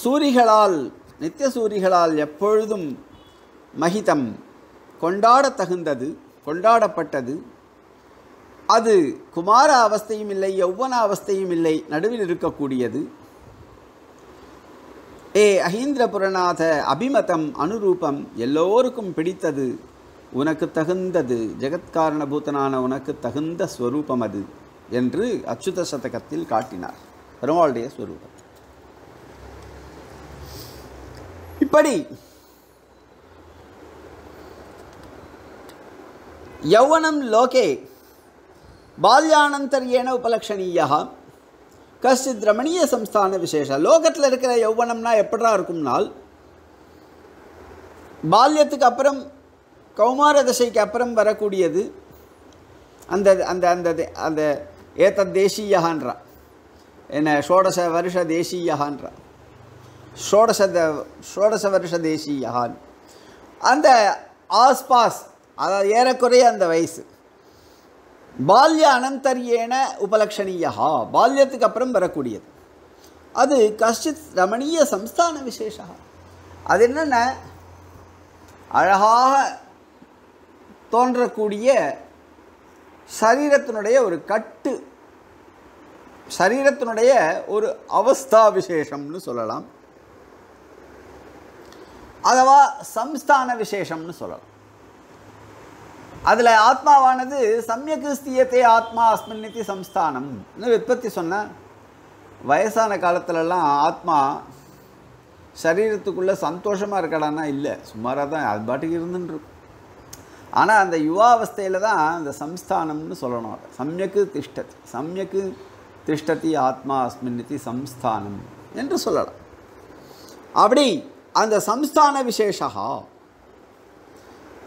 சூரிகளால் நித்திய சூரிகளால் எப்பொழுதும் மகிதம் கொண்டாடத் தகுந்தது, கொண்டாடப்பட்டது. அது குமார அவஸ்தையும் இல்லை, யௌவன அவஸ்தையும் இல்லை, நடுவில் இருக்கக்கூடியது. அஹீந்திரபுரநாத அபிமதம் அனுரூபம், எல்லோருக்கும் பிடித்தது, உனக்கு தகுந்தது, ஜெகத்காரணபூத்தனான உனக்கு தகுந்த ஸ்வரூபம் அது என்று அச்சுத சதகத்தில் காட்டினார் பெருமாளுடைய ஸ்வரூபம். இப்படி யௌவனம் லோகே பால்யானந்தர்யேன உபலக்ஷணீயா கஷ்டித் ரமணீய சம்ஸ்தான விசேஷ. லோகத்தில் இருக்கிற யௌவனம்னா எப்படா இருக்கும்னால், பால்யத்துக்கு அப்புறம் கௌமார தசைக்கு அப்புறம் வரக்கூடியது. அந்த அந்த அந்த அந்த ஏத்த தேசியகான்றான், என்ன ஷோடச வருஷ தேசியகான்றான், ஷோடச வருஷ தேசியகான், அந்த ஆஸ்பாஸ், அதாவது ஏறக்குறைய அந்த வயசு. பால்ய அனந்தரியேன உபலக்ஷணீயா, பால்யத்துக்கு அப்புறம் வரக்கூடியது. அது கஷ்டித் ரமணீய சம்ஸ்தான விசேஷா. அது என்னென்ன அழகாக தோன்றக்கூடிய சரீரத்தினுடைய ஒரு கட்டு, சரீரத்தினுடைய ஒரு அவஸ்தா விசேஷம்னு சொல்லலாம், அதுவா சம்ஸ்தான விசேஷம்னு சொல்லலாம். அதில் ஆத்மாவானது சம்யகிஸ்தியத்தை ஆத்மா அஸ்மின்னிதி சம்ஸ்தானம் விற்பத்தி சொன்ன. வயசான காலத்துலலாம் ஆத்மா சரீரத்துக்குள்ளே சந்தோஷமாக இருக்கடான்னா இல்லை, சுமாராக தான் அது பாட்டுக்கு இருந்துன்ட்ருக்கும். ஆனால் அந்த யுவாவஸ்தையில் தான் அந்த சம்ஸ்தானம்னு சொல்லணும். அதை சம்யக்கு திஷ்டதி ஆத்மா அஸ்மின்னிதி சம்ஸ்தானம் என்று சொல்லலாம். அப்படி அந்த சம்ஸ்தான விசேஷா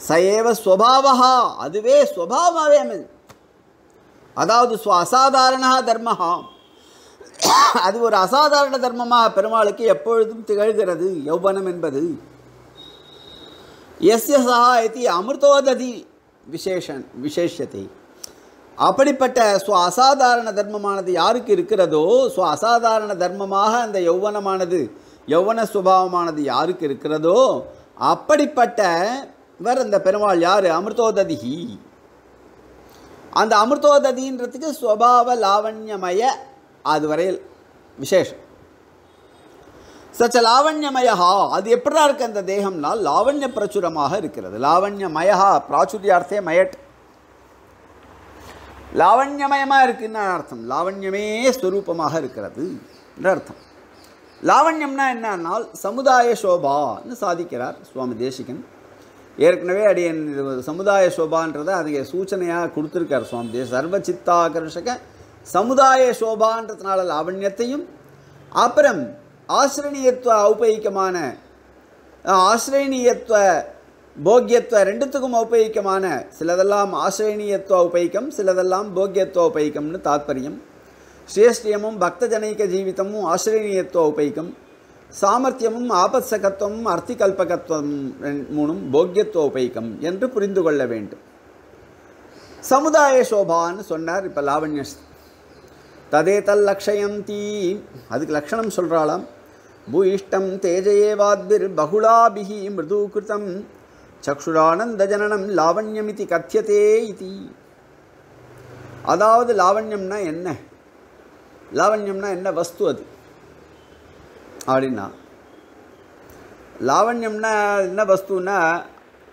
சயேவ ஸ்வபாவா, அதுவே ஸ்வபாவமே. அதாவது ஸ்வ அசாதாரண தர்மஹா, அது ஒரு அசாதாரண தர்மமாக பெருமாளுக்கு எப்பொழுதும் திகழ்கிறது யௌவனம் என்பது. எஸ்ய சா இதி அமிர்தோததி விசேஷத்தை. அப்படிப்பட்ட ஸ்வ அசாதாரண தர்மமானது யாருக்கு இருக்கிறதோ, ஸ்வ அசாதாரண தர்மமாக அந்த யௌவனமானது, யௌவன சுபாவமானது யாருக்கு இருக்கிறதோ, அப்படிப்பட்ட வேறு இந்த பெருமாள் யார், அமிர்தோததி. அந்த அமிர்தோததின்றதுக்கு ஸ்வபாவ லாவண்யமய, அதுவரையில் விசேஷம். சச்ச லாவண்யமயா, அது எப்படா இருக்குது அந்த தேகம்னால் லாவண்ய பிரச்சுரமாக இருக்கிறது. லாவண்யமயா பிராச்சுரியார்த்தே மயட், லாவண்யமயமாக இருக்குன்னு அர்த்தம், லாவண்யமே ஸ்வரூபமாக இருக்கிறது என்ற அர்த்தம். லாவண்யம்னா என்னன்னால் சமுதாய சோபான்னு சாதிக்கிறார் சுவாமி தேசிகன். ஏற்கனவே அடியன் சமுதாய சோபான்றதை அதுக்கு சூச்சனையாக கொடுத்துருக்கார் சுவாமி தேசிகன். சர்வ சித்தாகர்ஷக சமுதாய சோபான்றதுனால லாவண்யத்தையும், அப்புறம் ஆசிரியத்துவ ஔபயிகமான ஆசிரியத்துவ போக்கியத்துவ ரெண்டுத்துக்கும் ஔபயிகமான, சிலதெல்லாம் ஆசிரியத்துவ ஔபயிகம், சிலதெல்லாம் போக்கியத்துவ ஔபயிகம்னு தாத்பரியம். ஸ்ரேஷ்டியமும் பக்தஜனைக ஜீவிதமும் ஆசிரியத்துவ ஔபயிகம், சாமர்த்தியமும் ஆபத்சகத்துவமும் அர்த்திகல்பகத்துவம் மூணும் போக்கியத்துவ உபயிகம் என்று புரிந்து கொள்ள வேண்டும். சமுதாய சோபான்னு சொன்னார். இப்போ லாவண்ய ததே தல் லக்ஷயம் தீ, அதுக்கு லக்ஷணம் சொல்கிறாளாம். பூயிஷ்டம் தேஜயேவாத்பிர் பகுலாபிஹி மிருதூகிருத்தம் சக்ஷுரானந்த ஜனனம் லாவண்யமிதி கத்தியதே இதி. அதாவது லாவண்யம்னா என்ன, லாவண்யம்னா என்ன வஸ்து அது அப்படின்னா, லாவண்யம்னா என்ன வஸ்துன்னா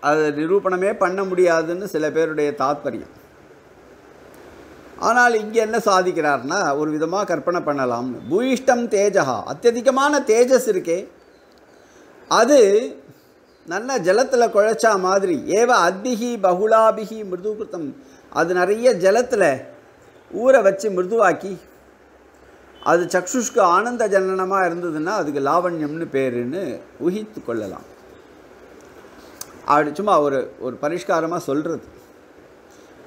அது நிரூபணமே பண்ண முடியாதுன்னு சில பேருடைய தாத்பரியம். ஆனால் இங்கே என்ன சாதிக்கிறார்னா ஒரு விதமாக கற்பனை பண்ணலாம்னு. பூயிஷ்டம் தேஜகா, அத்தியதிகமான தேஜஸ் இருக்கே அது நல்ல ஜலத்தில் குழைச்சா மாதிரி, ஏவ அத்பிகி பகுலாபிகி மிருதுகிருத்தம், அது நிறைய ஜலத்தில் ஊற வச்சு மிருதுவாக்கி அது சக்ஷுஷ்கு ஆனந்த ஜனனமாக இருந்ததுன்னா அதுக்கு லாவண்யம்னு பேருன்னு ஊகித்து கொள்ளலாம். அப்படி சும்மா ஒரு ஒரு பரிஷ்காரமாக சொல்கிறது.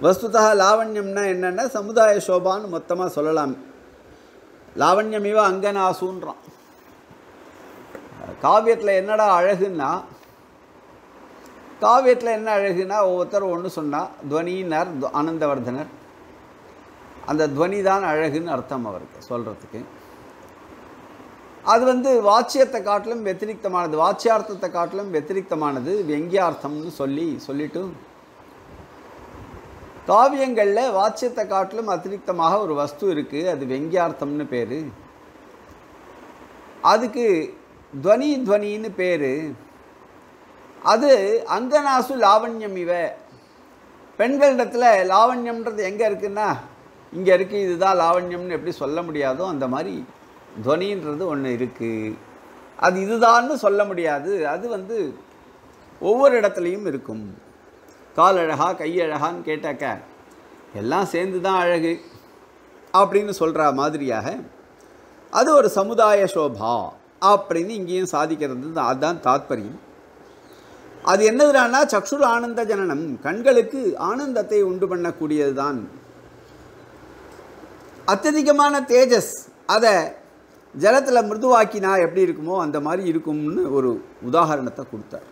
வஸ்துதா லாவண்யம்னா என்னென்னா சமுதாய சோபான்னு மொத்தமாக சொல்லலாம். லாவண்யமிவா அங்கனாசூன்றான். காவியத்தில் என்னடா அழகுன்னா, காவியத்தில் என்ன அழகுன்னா ஒவ்வொருத்தரும் ஒன்று சொன்னால் துவனியினர் ஆனந்தவர்தனர், அந்த துவனி தான் அழகுன்னு அர்த்தம் அவருக்கு சொல்கிறதுக்கு. அது வந்து வாட்சியத்தை காட்டிலும் வெத்திரிக்தமானது, வாட்சியார்த்தத்தை காட்டிலும் வெத்திரிக்தமானது வெங்கியார்த்தம்னு சொல்லிட்டு காவியங்களில் வாட்சியத்தை காட்டிலும் அதிரிக்தமாக ஒரு வஸ்து இருக்குது, அது வெங்கியார்த்தம்னு பேர். அதுக்கு துவனி துவனின்னு பேர். அது அங்கனாசு லாவண்யம். இவ பெண்களிடத்தில் லாவண்யம்ன்றது எங்கே இருக்குன்னா இங்கே இருக்குது, இதுதான் லாவண்யம்னு எப்படி சொல்ல முடியாதோ அந்த மாதிரி துவனின்றது ஒன்று இருக்குது. அது இதுதான்னு சொல்ல முடியாது, அது வந்து ஒவ்வொரு இடத்துலையும் இருக்கும். கால் அழகா கையழகான்னு கேட்டாக்க எல்லாம் சேர்ந்து தான் அழகு அப்படின்னு சொல்கிற மாதிரியாக அது ஒரு சமுதாய சோபா அப்படின்னு இங்கேயும் சாதிக்கிறது தான். அதுதான் தாத்பரியம். அது என்னதுனா சக்ஷுர் ஆனந்த ஜனனம், கண்களுக்கு ஆனந்தத்தை உண்டு பண்ணக்கூடியது தான். அத்தியதிகமான தேஜஸ், அதை ஜலத்தில் மிருதுவாக்கினா எப்படி இருக்குமோ அந்த மாதிரி இருக்கும்னு ஒரு உதாரணத்தை கொடுத்தார்.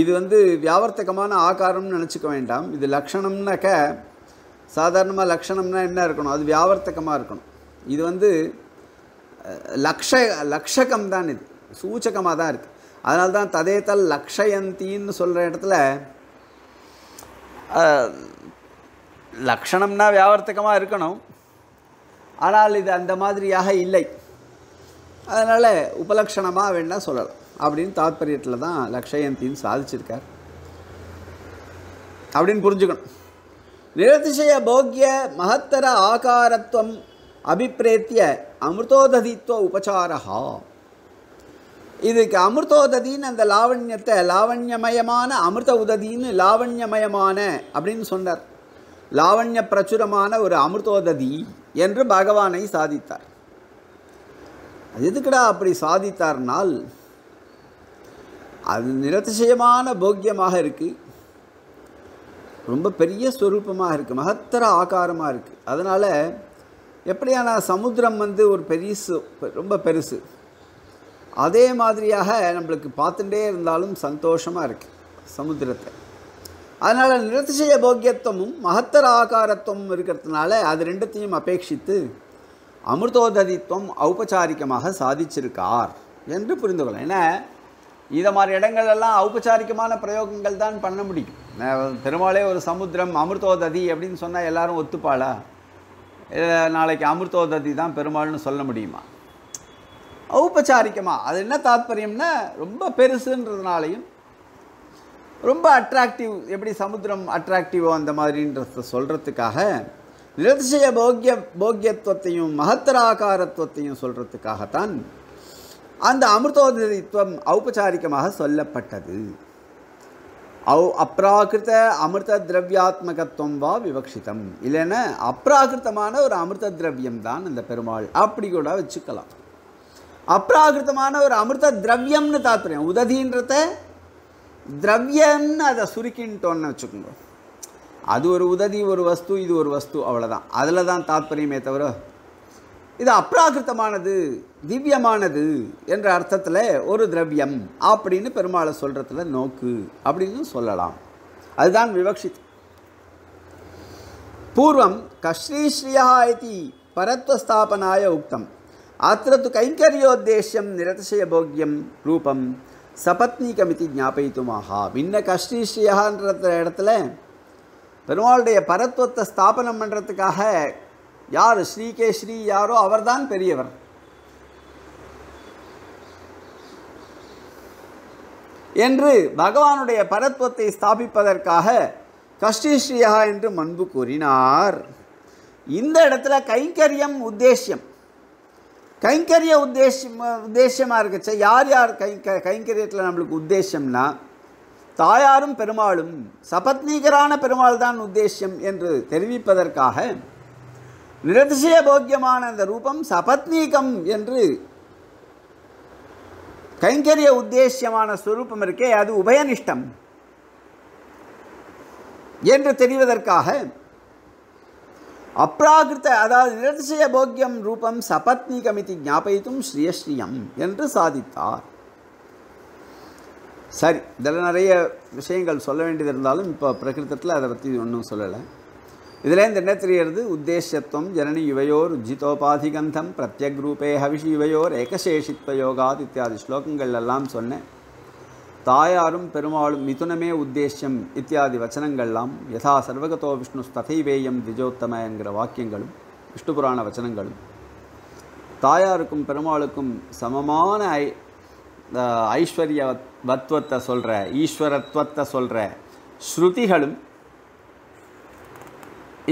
இது வந்து வியாவர்த்தகமான ஆகாரம்னு நினச்சிக்க வேண்டாம். இது லக்ஷணம்னாக்க சாதாரணமாக லக்ஷணம்னா என்ன இருக்கணும், அது வியாவர்த்தகமாக இருக்கணும். இது வந்து லக்ஷகம் தான், இது சூச்சகமாக தான் இருக்குது. அதனால தான் ததேதல் லக்ஷயந்தின்னு சொல்கிற இடத்துல லக்ஷணம்னா வியாவர்த்தகமாக இருக்கணும், ஆனால் இது அந்த மாதிரியாக இல்லை. அதனால் உபலக்ஷணமாக வேணால் சொல்லலாம் அப்படின்னு தாத்பரியத்தில் தான் லக்ஷயந்தின்னு சாதிச்சிருக்கார் அப்படின்னு புரிஞ்சுக்கணும். நிரதிசய போக்கிய மகத்தர ஆகாரத்துவம் அபிப்பிரேத்திய அமிர்தோததித்துவ உபசாரஹா. இதுக்கு அமிர்தோததின்னு அந்த லாவண்யத்தை லாவண்யமயமான அமிர்த உததின்னு லாவண்யமயமான அப்படின்னு சொன்னார். லாவண்ய பிரச்சுரமான ஒரு அமிர்தோததி என்று பகவானை சாதித்தார். எதுக்குடா அப்படி சாதித்தார்னால் அது நிரதிசயமான போக்கியமாக இருக்குது, ரொம்ப பெரிய ஸ்வரூபமாக இருக்குது, மகத்தர ஆகாரமாக இருக்குது. அதனால் எப்படியான சமுத்திரம் வந்து ஒரு பெரிசு, ரொம்ப பெருசு, அதே மாதிரியாக நம்மளுக்கு பார்த்துட்டே இருந்தாலும் சந்தோஷமாக இருக்குது சமுத்திரத்தை. அதனால் நிரதிசய போக்கியத்துவமும் மகத்தர ஆகாரத்துவமும் இருக்கிறதுனால அது ரெண்டுத்தையும் அபேட்சித்து அமிர்தோததித்துவம் ஔபச்சாரிகமாக சாதிச்சிருக்கார் என்று புரிந்து கொள்ளலாம். ஏன்னா இதை மாதிரி இடங்கள்லாம் ஔபச்சாரிகமான பிரயோகங்கள் தான் பண்ண முடியும். பெருமாளே ஒரு சமுத்திரம் அமிர்தோததி அப்படின்னு சொன்னால் எல்லாரும் ஒத்துப்பாளா? நாளைக்கு அமிர்தோததி தான் பெருமாள்னு சொல்ல முடியுமா? ஔபச்சாரிகமாக அது என்ன தாத்பரியம்னா ரொம்ப பெருசுன்றதுனாலையும் ரொம்ப அட்ராக்டிவ், எப்படி சமுத்திரம் அட்ராக்டிவோ அந்த மாதிரின்றத சொல்கிறதுக்காக நிரதிசய போக்கியத்துவத்தையும் மகத்தராகாரத்துவத்தையும் சொல்கிறதுக்காகத்தான் அந்த அமிர்தோததித்துவம் ஔபச்சாரிகமாக சொல்லப்பட்டது. அப்ராகிருத அமிர்த திரவியாத்மகத்துவம் வா விவக்ஷிதம். இல்லைன்னா அப்ராகிருத்தமான ஒரு அமிர்த திரவியம் தான் இந்த பெருமாள் அப்படி கூட வச்சுக்கலாம். அப்ராகிருத்தமான ஒரு அமிர்த திரவியம்னு தாத்பரியம், உததின்றத திரவியம்னு அதை சுருக்கின்ட்டோன்னு வச்சுக்கோங்க. அது ஒரு உததி, ஒரு வஸ்து, இது ஒரு வஸ்து, அவ்வளோதான். அதில் தான் தாத்பரியமே தவிர இது அப்ராகிருத்தமானது திவ்யமானது என்ற அர்த்தத்தில் ஒரு திரவியம் அப்படின்னு பெருமாளை சொல்கிறதுல நோக்கு அப்படின்னு சொல்லலாம். அதுதான் விவக்ஷித். பூர்வம் கஸ்ரீஸ்ரீயா இதி பரத்வஸ்தாபனாய உக்தம் அத்திரத்து கைங்கரியோத்தேஷ்யம் நிரதிசய போக்கியம் ரூபம் சபத்னிகமிதி ஞாபயித்துமாகா. முன்ன கஸ்ரீஸ்ரீயான்ற இடத்துல பெருமாளுடைய பரத்வத்தை ஸ்தாபனம் பண்ணுறதுக்காக யார் ஸ்ரீகே ஸ்ரீ யாரோ அவர்தான் பெரியவர், என்று பகவானுடைய பரத்வத்தை ஸ்தாபிப்பதற்காக கஷ்டிஸ்ரீயா என்று முன்பு கூறினார். இந்த இடத்துல கைங்கரியம் உத்தேசியம், கைங்கரிய உத்தேசியமாக இருக்குச்சு. யார் யார் கைங்கரியத்தில் நம்மளுக்கு உத்தேசியம்னா தாயாரும் பெருமாளும், சபத்னீகரான பெருமாள் தான் உத்தேசியம் என்று தெரிவிப்பதற்காக நிரதிசய போக்கியமான அந்த ரூபம் சபத்னீகம் என்று கைங்கரிய உத்தேசியமான ஸ்வரூபம் இருக்கே அது உபயனிஷ்டம் என்று தெரிவதற்காக அப்ராகிருத அதாவது நிரதிசய போக்கியம் ரூபம் சபத்னிகமிதி ஞாபயித்தும் ஸ்ரீயஸ்ரீயம் என்று சாதித்தார். சரி, இதெல்லாம் நிறைய விஷயங்கள் சொல்ல வேண்டியது இருந்தாலும் இப்போ பிரகிருதத்தில் அதை பற்றி ஒன்றும் சொல்லலை. இதுலேருந்து என்ன தெரிகிறது? உத்தேசத்துவம் ஜனனி யுவையோர் உஜ்ஜிதோபாதிகந்தம் பிரத்யக் ரூபே ஹவிஷ் யுவையோர் ஏகசேஷித்வ யோகாத் இத்தியாதி ஸ்லோகங்கள் எல்லாம் சொன்னேன். தாயாரும் பெருமாளும் மிதுனமே உத்தேசியம் இத்தியாதி வச்சனங்கள்லாம் யதா சர்வகதோ விஷ்ணு ததைவேயம் திஜோத்தம என்கிற வாக்கியங்களும் விஷ்ணு புராண வச்சனங்களும் தாயாருக்கும் பெருமாளுக்கும் சமமான ஐஸ்வர்ய வத்வத்தை சொல்கிற ஈஸ்வரத்துவத்தை சொல்கிற ஸ்ருதிகளும்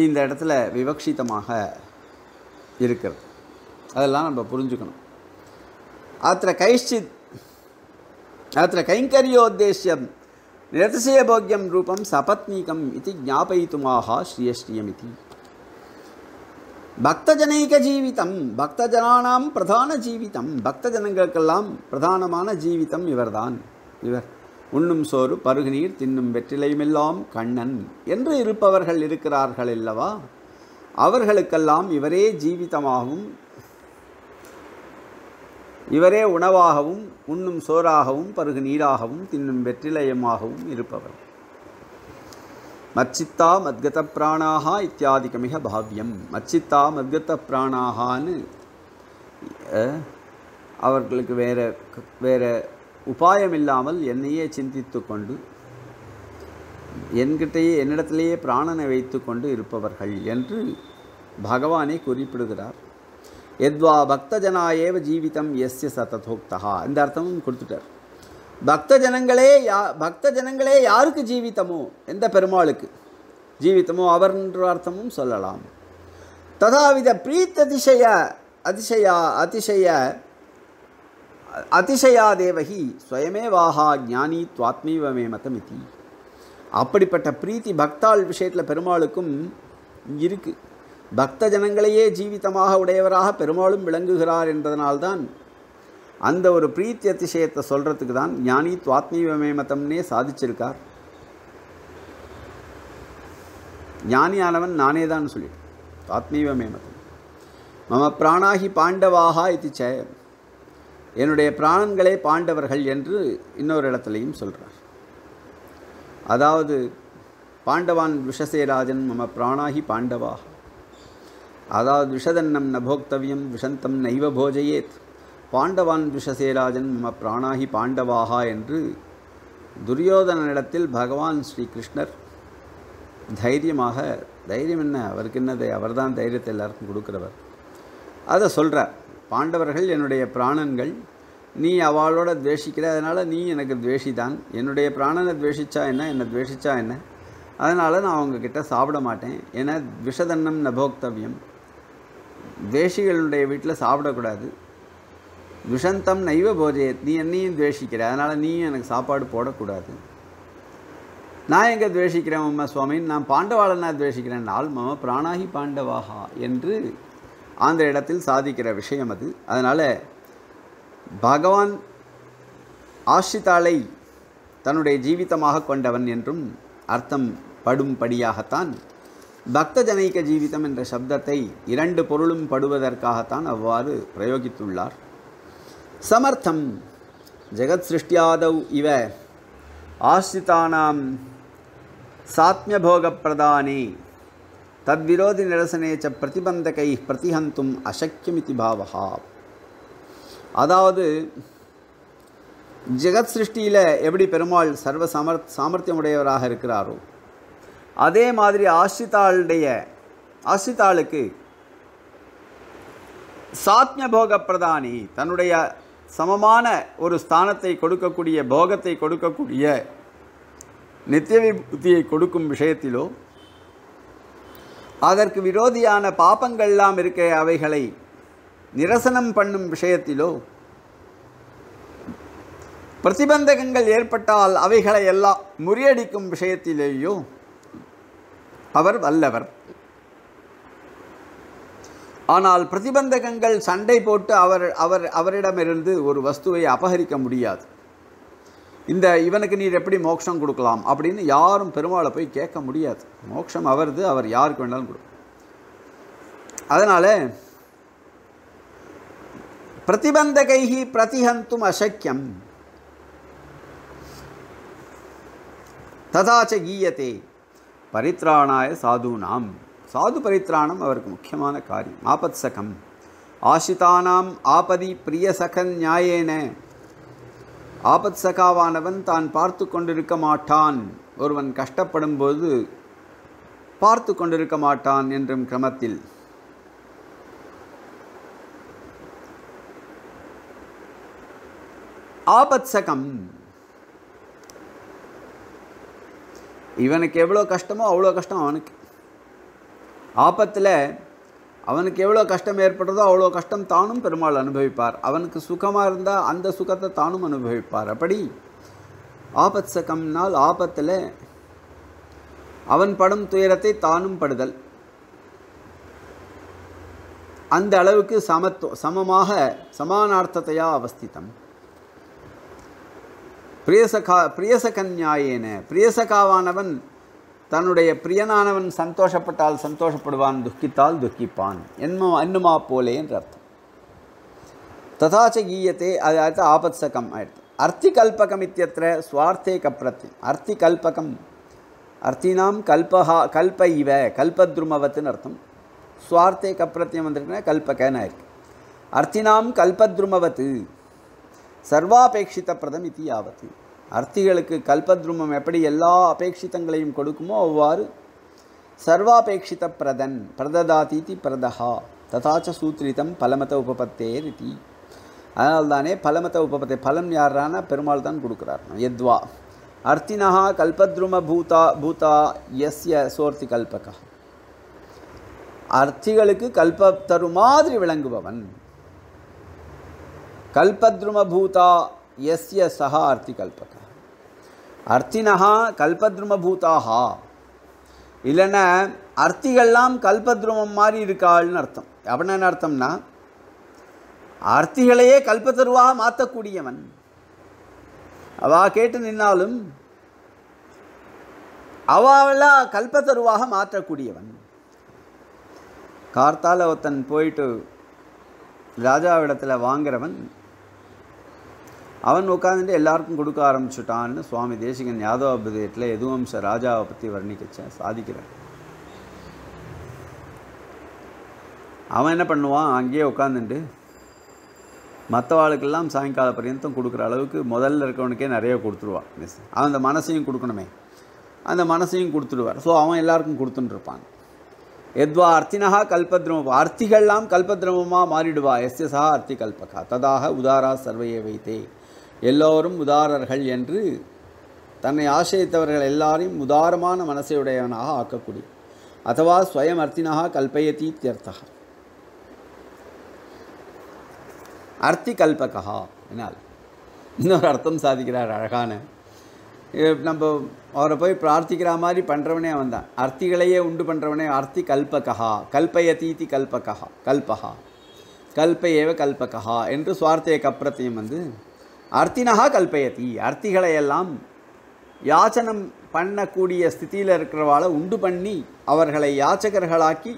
இந்த இடத்துல விவக்ஷிதமாக இருக்கிறது. அதெல்லாம் நம்ம புரிஞ்சுக்கணும். अत्र कैंकर्योद्देश्यं निरतिशय भोग्यं रूपं सपत्नीकं इति ज्ञापयितुमाह श्रियश्रियमिति. भक्तजनैकजीवितं भक्तजनानां प्रधानजीवितं भक्तजनங்களுக்கெல்லாம் பிரதானமான ஜீவிதம் இவர்தான். இவர் உண்ணும் சோறு பருகுநீர் தின்னும் வெற்றிலைமெல்லாம் கண்ணன் என்று இருப்பவர்கள் இருக்கிறார்கள் அல்லவா, அவர்களுக்கெல்லாம் இவரே ஜீவிதமாகவும் இவரே உணவாகவும் உண்ணும் சோறாகவும் பருகு நீராகவும் தின்னும் வெற்றிலையமாகவும் இருப்பவர். மச்சித்தா மத்கத பிராணாகா இத்தியாதிகமிக பாவ்யம். மச்சித்தா மத்கத பிராணாகான்னு அவர்களுக்கு வேறு உபாயமில்லாமல் என்னையே சிந்தித்து கொண்டு என்னிடத்திலேயே பிராணனை வைத்து கொண்டு இருப்பவர்கள் என்று பகவானை குறிப்பிடுகிறார். எத்வா பக்தஜனாயேவ ஜீவிதம் எஸ்ய சததோக்தா. இந்த அர்த்தமும் கொடுத்துட்டார். பக்தஜனங்களே யாருக்கு ஜீவிதமோ எந்த பெருமாளுக்கு ஜீவிதமோ அவர் என்ற அர்த்தமும் சொல்லலாம். ததாவித பிரீத் அதிசயா தேவகி ஸ்வயமேவாஹா ஞானி துவாத்மீவமே மதமிதி. அப்படிப்பட்ட பிரீத்தி பக்தாள் விஷயத்தில் பெருமாளுக்கும் இருக்குது. பக்த ஜனங்களையே ஜீவிதமாக உடையவராக பெருமாளும் விளங்குகிறார் என்பதனால்தான் அந்த ஒரு பிரீத்தி அதிசயத்தை சொல்கிறதுக்கு தான் ஞானி துவாத்மீவமே மதம்னே சாதிச்சிருக்கார். ஞானியானவன் நானே தான் சொல்லிட்டு துவாத்மீவமே மதம் மம பிராணாகி பாண்டவாகா இது சயம். என்னுடைய பிராணங்களே பாண்டவர்கள் என்று இன்னொரு இடத்துலையும் சொல்கிறார். அதாவது பாண்டவான் விஷசேராஜன் மம பிராணாகி பாண்டவாக. அதாவது விஷதன்னம் ந போக்தவியம் விஷந்தம் நைவ போஜயேத். பாண்டவான் விஷசேராஜன் மம பிராணாகி பாண்டவாகா என்று துரியோதனிடத்தில் பகவான் ஸ்ரீகிருஷ்ணர் தைரியம் என்ன அவருக்கு, என்னது அவர்தான் தைரியத்தை எல்லாருக்கும் கொடுக்குறவர், அதை சொல்கிறார். பாண்டவர்கள் என்னுடைய பிராணன்கள், நீ அவளோட துவேஷிக்கிற, அதனால் நீ எனக்கு துவேஷிதான். என்னுடைய பிராணனை துவேஷிச்சா என்ன, என்னை துவேஷிச்சா என்ன, அதனால் நான் அவங்கக்கிட்ட சாப்பிட மாட்டேன். ஏன்னா விஷதன்னம் நபோக்தவியம், துவேஷிகளுடைய வீட்டில் சாப்பிடக்கூடாது. விஷந்தம் நைவ போஜே, நீ என்னையும் துவேஷிக்கிற, அதனால் நீயும் எனக்கு சாப்பாடு போடக்கூடாது. நான் எங்கே துவேஷிக்கிறேன் உம்மா சுவாமின்னு, நான் பாண்டவாளன்னா துவேஷிக்கிறேன். நாள் மம பிராணாகி பாண்டவாகா என்று அந்த இடத்தில் சாதிக்கிற விஷயம் அது. அதனால் பகவான் ஆஷ்ரிதாளை தன்னுடைய ஜீவிதமாக கொண்டவன் என்றும் அர்த்தம் படும்படியாகத்தான் பக்த ஜனைக்க ஜீவிதம் என்ற சப்தத்தை இரண்டு பொருளும் படுவதற்காகத்தான் அவ்வாறு பிரயோகித்துள்ளார். சமர்த்தம் ஜெகத் சிருஷ்டியாதவ் இவ ஆஸ்ரிதானாம் சாத்மியபோக பிரதானே தத்விரோதி நிரசனேச்ச பிரதிபந்தகை பிரதிஹந்தும் அசக்கியமிதி பாவகா. அதாவது ஜெகத் சிருஷ்டியில் எப்படி பெருமாள் சர்வ சாமர்த்தியமுடையவராக இருக்கிறாரோ அதே மாதிரி ஆஸ்ரிதாளுக்கு சாத்மிய போக பிரதானி தன்னுடைய சமமான ஒரு ஸ்தானத்தை கொடுக்கக்கூடிய போகத்தை கொடுக்கக்கூடிய நித்திய விபூதியை கொடுக்கும் விஷயத்திலோ அதற்கு விரோதியான பாபங்கள்லாம் இருக்க அவைகளை நிரசனம் பண்ணும் விஷயத்திலோ பிரதிபந்தகங்கள் ஏற்பட்டால் அவைகளை எல்லாம் முறியடிக்கும் விஷயத்திலேயோ அவர் வல்லவர். ஆனால் பிரதிபந்தகங்கள் சண்டை போட்டு அவர் அவர் அவரிடமிருந்து ஒரு வஸ்துவை அபகரிக்க முடியாது. இந்த இவனுக்கு நீர் எப்படி மோட்சம் கொடுக்கலாம் அப்படின்னு யாரும் பெருமாளை போய் கேட்க முடியாது. மோட்சம் அவரது, அவர் யாருக்கு வேணாலும் கொடுக்கும். அதனால் பிரதிபந்தகைகி பிரதிஹந்தும் அசக்கியம் ததாச்ச கீயத்தே பரித்ராணாய சாதுனாம். சாது பரித்ராணம் அவருக்கு முக்கியமான காரியம். ஆபத் சகம் ஆஷிதானாம் ஆபதி பிரிய சகன் நியாயேன. ஆபத் சகாவானவன் தான் பார்த்து கொண்டிருக்க மாட்டான், ஒருவன் கஷ்டப்படும் போது பார்த்து கொண்டிருக்க மாட்டான் என்றும் கிரமத்தில் ஆபத் சகம் இவனுக்கு எவ்வளோ கஷ்டமோ அவ்வளோ கஷ்டம் அவனுக்கு. ஆபத்தில் அவனுக்கு எவ்வளோ கஷ்டம் ஏற்படுறதோ அவ்வளோ கஷ்டம் தானும் பெருமாள் அனுபவிப்பார். அவனுக்கு சுகமாக இருந்தால் அந்த சுகத்தை தானும் அனுபவிப்பார். அப்படி ஆபத் சகம்னால் ஆபத்தில் அவன் படும் துயரத்தை தானும் படுதல். அந்த அளவுக்கு சமமாக சமானார்த்தத்தையா அவஸ்தித்தம். பிரியசகன்யாயேன பிரியசகாவானவன் தன்னுடைய பிரியனானவன் சந்தோஷப்பட்டால் சந்தோஷப்படுவான், துக்கித்தால் துக்கிப்பான் என்னுமா போலே என்ற அர்த்தம். ததாச்ச கீயத்தை அது அடுத்த ஆபத் சகம் ஆயிடுது. அர்த்தி கல்பகம் இத்தியத்திர சுவார்த்தே கப்ரத்தி. அர்த்தி கல்பகம் அர்த்தினாம் கல்பஹா கல்ப இவ கல்பத்ருமவத்துன்னு அர்த்தம். சுவார்த்தே கப்ரத்தியம் வந்திருக்குன்னா கல்பகன்னு ஆயிருக்கு. அர்த்தினாம் கல்பத்ருமவத்து சர்வாபேட்சித பிரதம் இது ஆபத்து. அர்த்திகளுக்கு கல்பத்ருமம் எப்படி எல்லா அபேட்சிதங்களையும் கொடுக்குமோ அவ்வாறு சர்வாபேட்சித பிரதன் பிரததாதீதி பிரதஹா. ததாச்ச சூத்திரிதம் பலமத உபபத்தேர் இதி. அதனால்தானே பலமத உபபத்தே பலம் யாரான பெருமாள் தான் கொடுக்குறார். எத்வா அர்த்தினா கல்பத்ரும பூதா பூதா யஸ்ய சோர்த்தி கல்பக. அர்த்திகளுக்கு கல்பத்தரு மாதிரி விளங்குபவன். கல்பத்ரும பூதா யஸ்ய சஹா அர்த்தி கல்பக. அர்த்தினஹா கல்பத்ரும பூதாஹா. இல்லைன்னா அர்த்திகள்லாம் கல்பத்ருமம் மாதிரி இருக்காள்னு அர்த்தம். அப்படின்னா என்ன அர்த்தம்னா அர்த்திகளையே கல்பத்தருவாக மாற்றக்கூடியவன். அவா கேட்டு நின்னாலும் அவெல்லாம் கல்பத்தருவாக மாற்றக்கூடியவன். கார்த்தால ஒருத்தன் போயிட்டு ராஜாவிடத்தில் வாங்குறவன், அவன் உட்காந்துட்டு எல்லாருக்கும் கொடுக்க ஆரம்பிச்சுட்டான்னு சுவாமி தேசிகன் யாதவாபதேயத்தில் எதுவம்ச ராஜாவை பற்றி வர்ணிக்கச்சேன் சாதிக்கிறான். அவன் என்ன பண்ணுவான், அங்கேயே உட்காந்துட்டு மற்றவாளுக்கெல்லாம் சாயங்கால பரியந்தம் கொடுக்குற அளவுக்கு முதல்ல இருக்கவனுக்கே நிறைய கொடுத்துருவான். அவன் அந்த மனசையும் கொடுக்கணுமே, அந்த மனசையும் கொடுத்துடுவார். ஸோ அவன் எல்லாருக்கும் கொடுத்துட்டுருப்பான். எத்வா அர்த்தினஹா கல்பத்ரம அர்த்திகள்லாம் கல்பத்ரமமாக மாறிடுவா. எஸ்எஸ்ஹா அர்த்தி கல்பகா ததாக உதாரா சர்வையை வைத்தே. எல்லோரும் உதாரர்கள் என்று தன்னை ஆசிரியத்தவர்கள் எல்லாரையும் உதாரமான மனசையுடையவனாக ஆக்கக்கூடிய. அதுவா ஸ்வயம் அர்த்தினஹா கல்பயதி இத்யர்த்தா அர்த்தி கல்பகா. என்னால் இன்னொரு அர்த்தம் சாதிக்கிறார் அழகான. நம்ம அவரை போய் பிரார்த்திக்கிற மாதிரி பண்ணுறவனே அவன் தான். அர்த்திகளையே உண்டு பண்ணுறவனே அர்த்தி கல்பகா கல்பயதீதி கல்பகா கல்பகா கல்பையேவ கல்பகா என்று சுவார்த்தைய கப்ரத்தையும் வந்து அர்த்தினஹா கல்பயதி. அர்த்திகளையெல்லாம் யாச்சனம் பண்ணக்கூடிய ஸ்திதியில் இருக்கிறவாளை உண்டு பண்ணி அவர்களை யாச்சகர்களாக்கி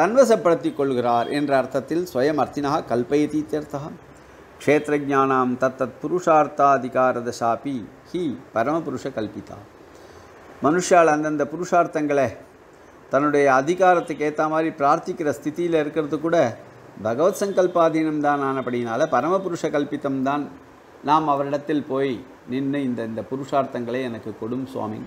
தன்வசப்படுத்தி கொள்கிறார் என்ற அர்த்தத்தில் ஸ்வயம் அர்த்தினஹா கல்பயதி இத்யர்த்தா. க்ஷேத்ரஜ்ஞானாம் தத்தத் புருஷார்த்தாதிகாரதசாபி ஹி பரமபுருஷ கல்பிதா. மனுஷால் அந்தந்த புருஷார்த்தங்களை தன்னுடைய அதிகாரத்துக்கு ஏற்ற மாதிரி பிரார்த்திக்கிற ஸ்திதியில் இருக்கிறது கூட பகவத் சங்கல்பாதீனம்தான் ஆனபடினால பரமபுருஷ கல்பித்தம்தான். நாம் அவரிடத்தில் போய் நின்று இந்த இந்த புருஷார்த்தங்களை எனக்கு கொடும் சுவாமி,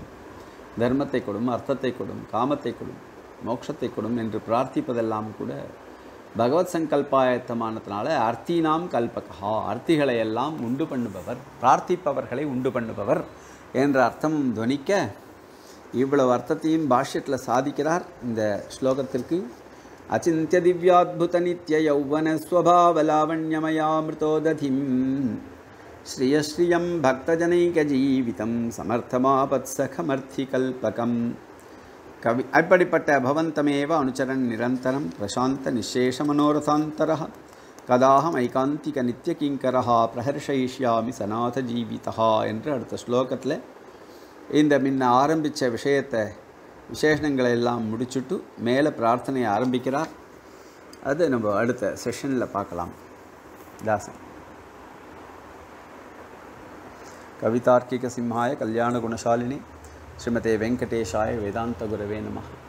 தர்மத்தை கொடும், அர்த்தத்தை கொடும், காமத்தை கொடும், மோட்சத்தை கொடும் என்று பிரார்த்திப்பதெல்லாம் கூட பகவத் சங்கல்பாயத்தமானதுனால அர்த்தினாம் கல்பகா அர்த்திகளையெல்லாம் உண்டு பண்ணுபவர், பிரார்த்திப்பவர்களை உண்டு பண்ணுபவர் என்ற அர்த்தமும் துவனிக்க இவ்வளவு அர்த்தத்தையும் பாஷ்யத்தில் சாதிக்கிறார் இந்த ஸ்லோகத்திற்கு. அச்சிந்திய திவ்யாத்புத நித்ய யௌவன ஸ்வபாவ லாவண்யமயாமிருதோததிம் ஸ்ரீயஸ்ரீயம் பக்தஜனைக ஜீவிதம் சமர்த்தமாபத்சகமர்த்தி கல்பகம் कवि अर्पडिपट्ट भवन्तमेव अनुचरन् निरन्तरं प्रशान्त निशेष मनोरथान्तरः कदाहम् ऐकान्तिक नित्य किङ्करः प्रहर्षयिष्यामि सनाथ जीवितः என்று அடுத்த ஸ்லோகத்தில் இந்த முன்ன ஆரம்பித்த விஷயத்தை விசேஷணங்களை எல்லாம் முடிச்சுட்டு மேலே பிரார்த்தனை ஆரம்பிக்கிறார். அது நம்ம அடுத்த செஷனில் பார்க்கலாம். தாசன் कवितार्किक सिंहाय कल्याण गुणशालिनी श्रीमते वेंकटेशाय वेदांत गुरवे नमः.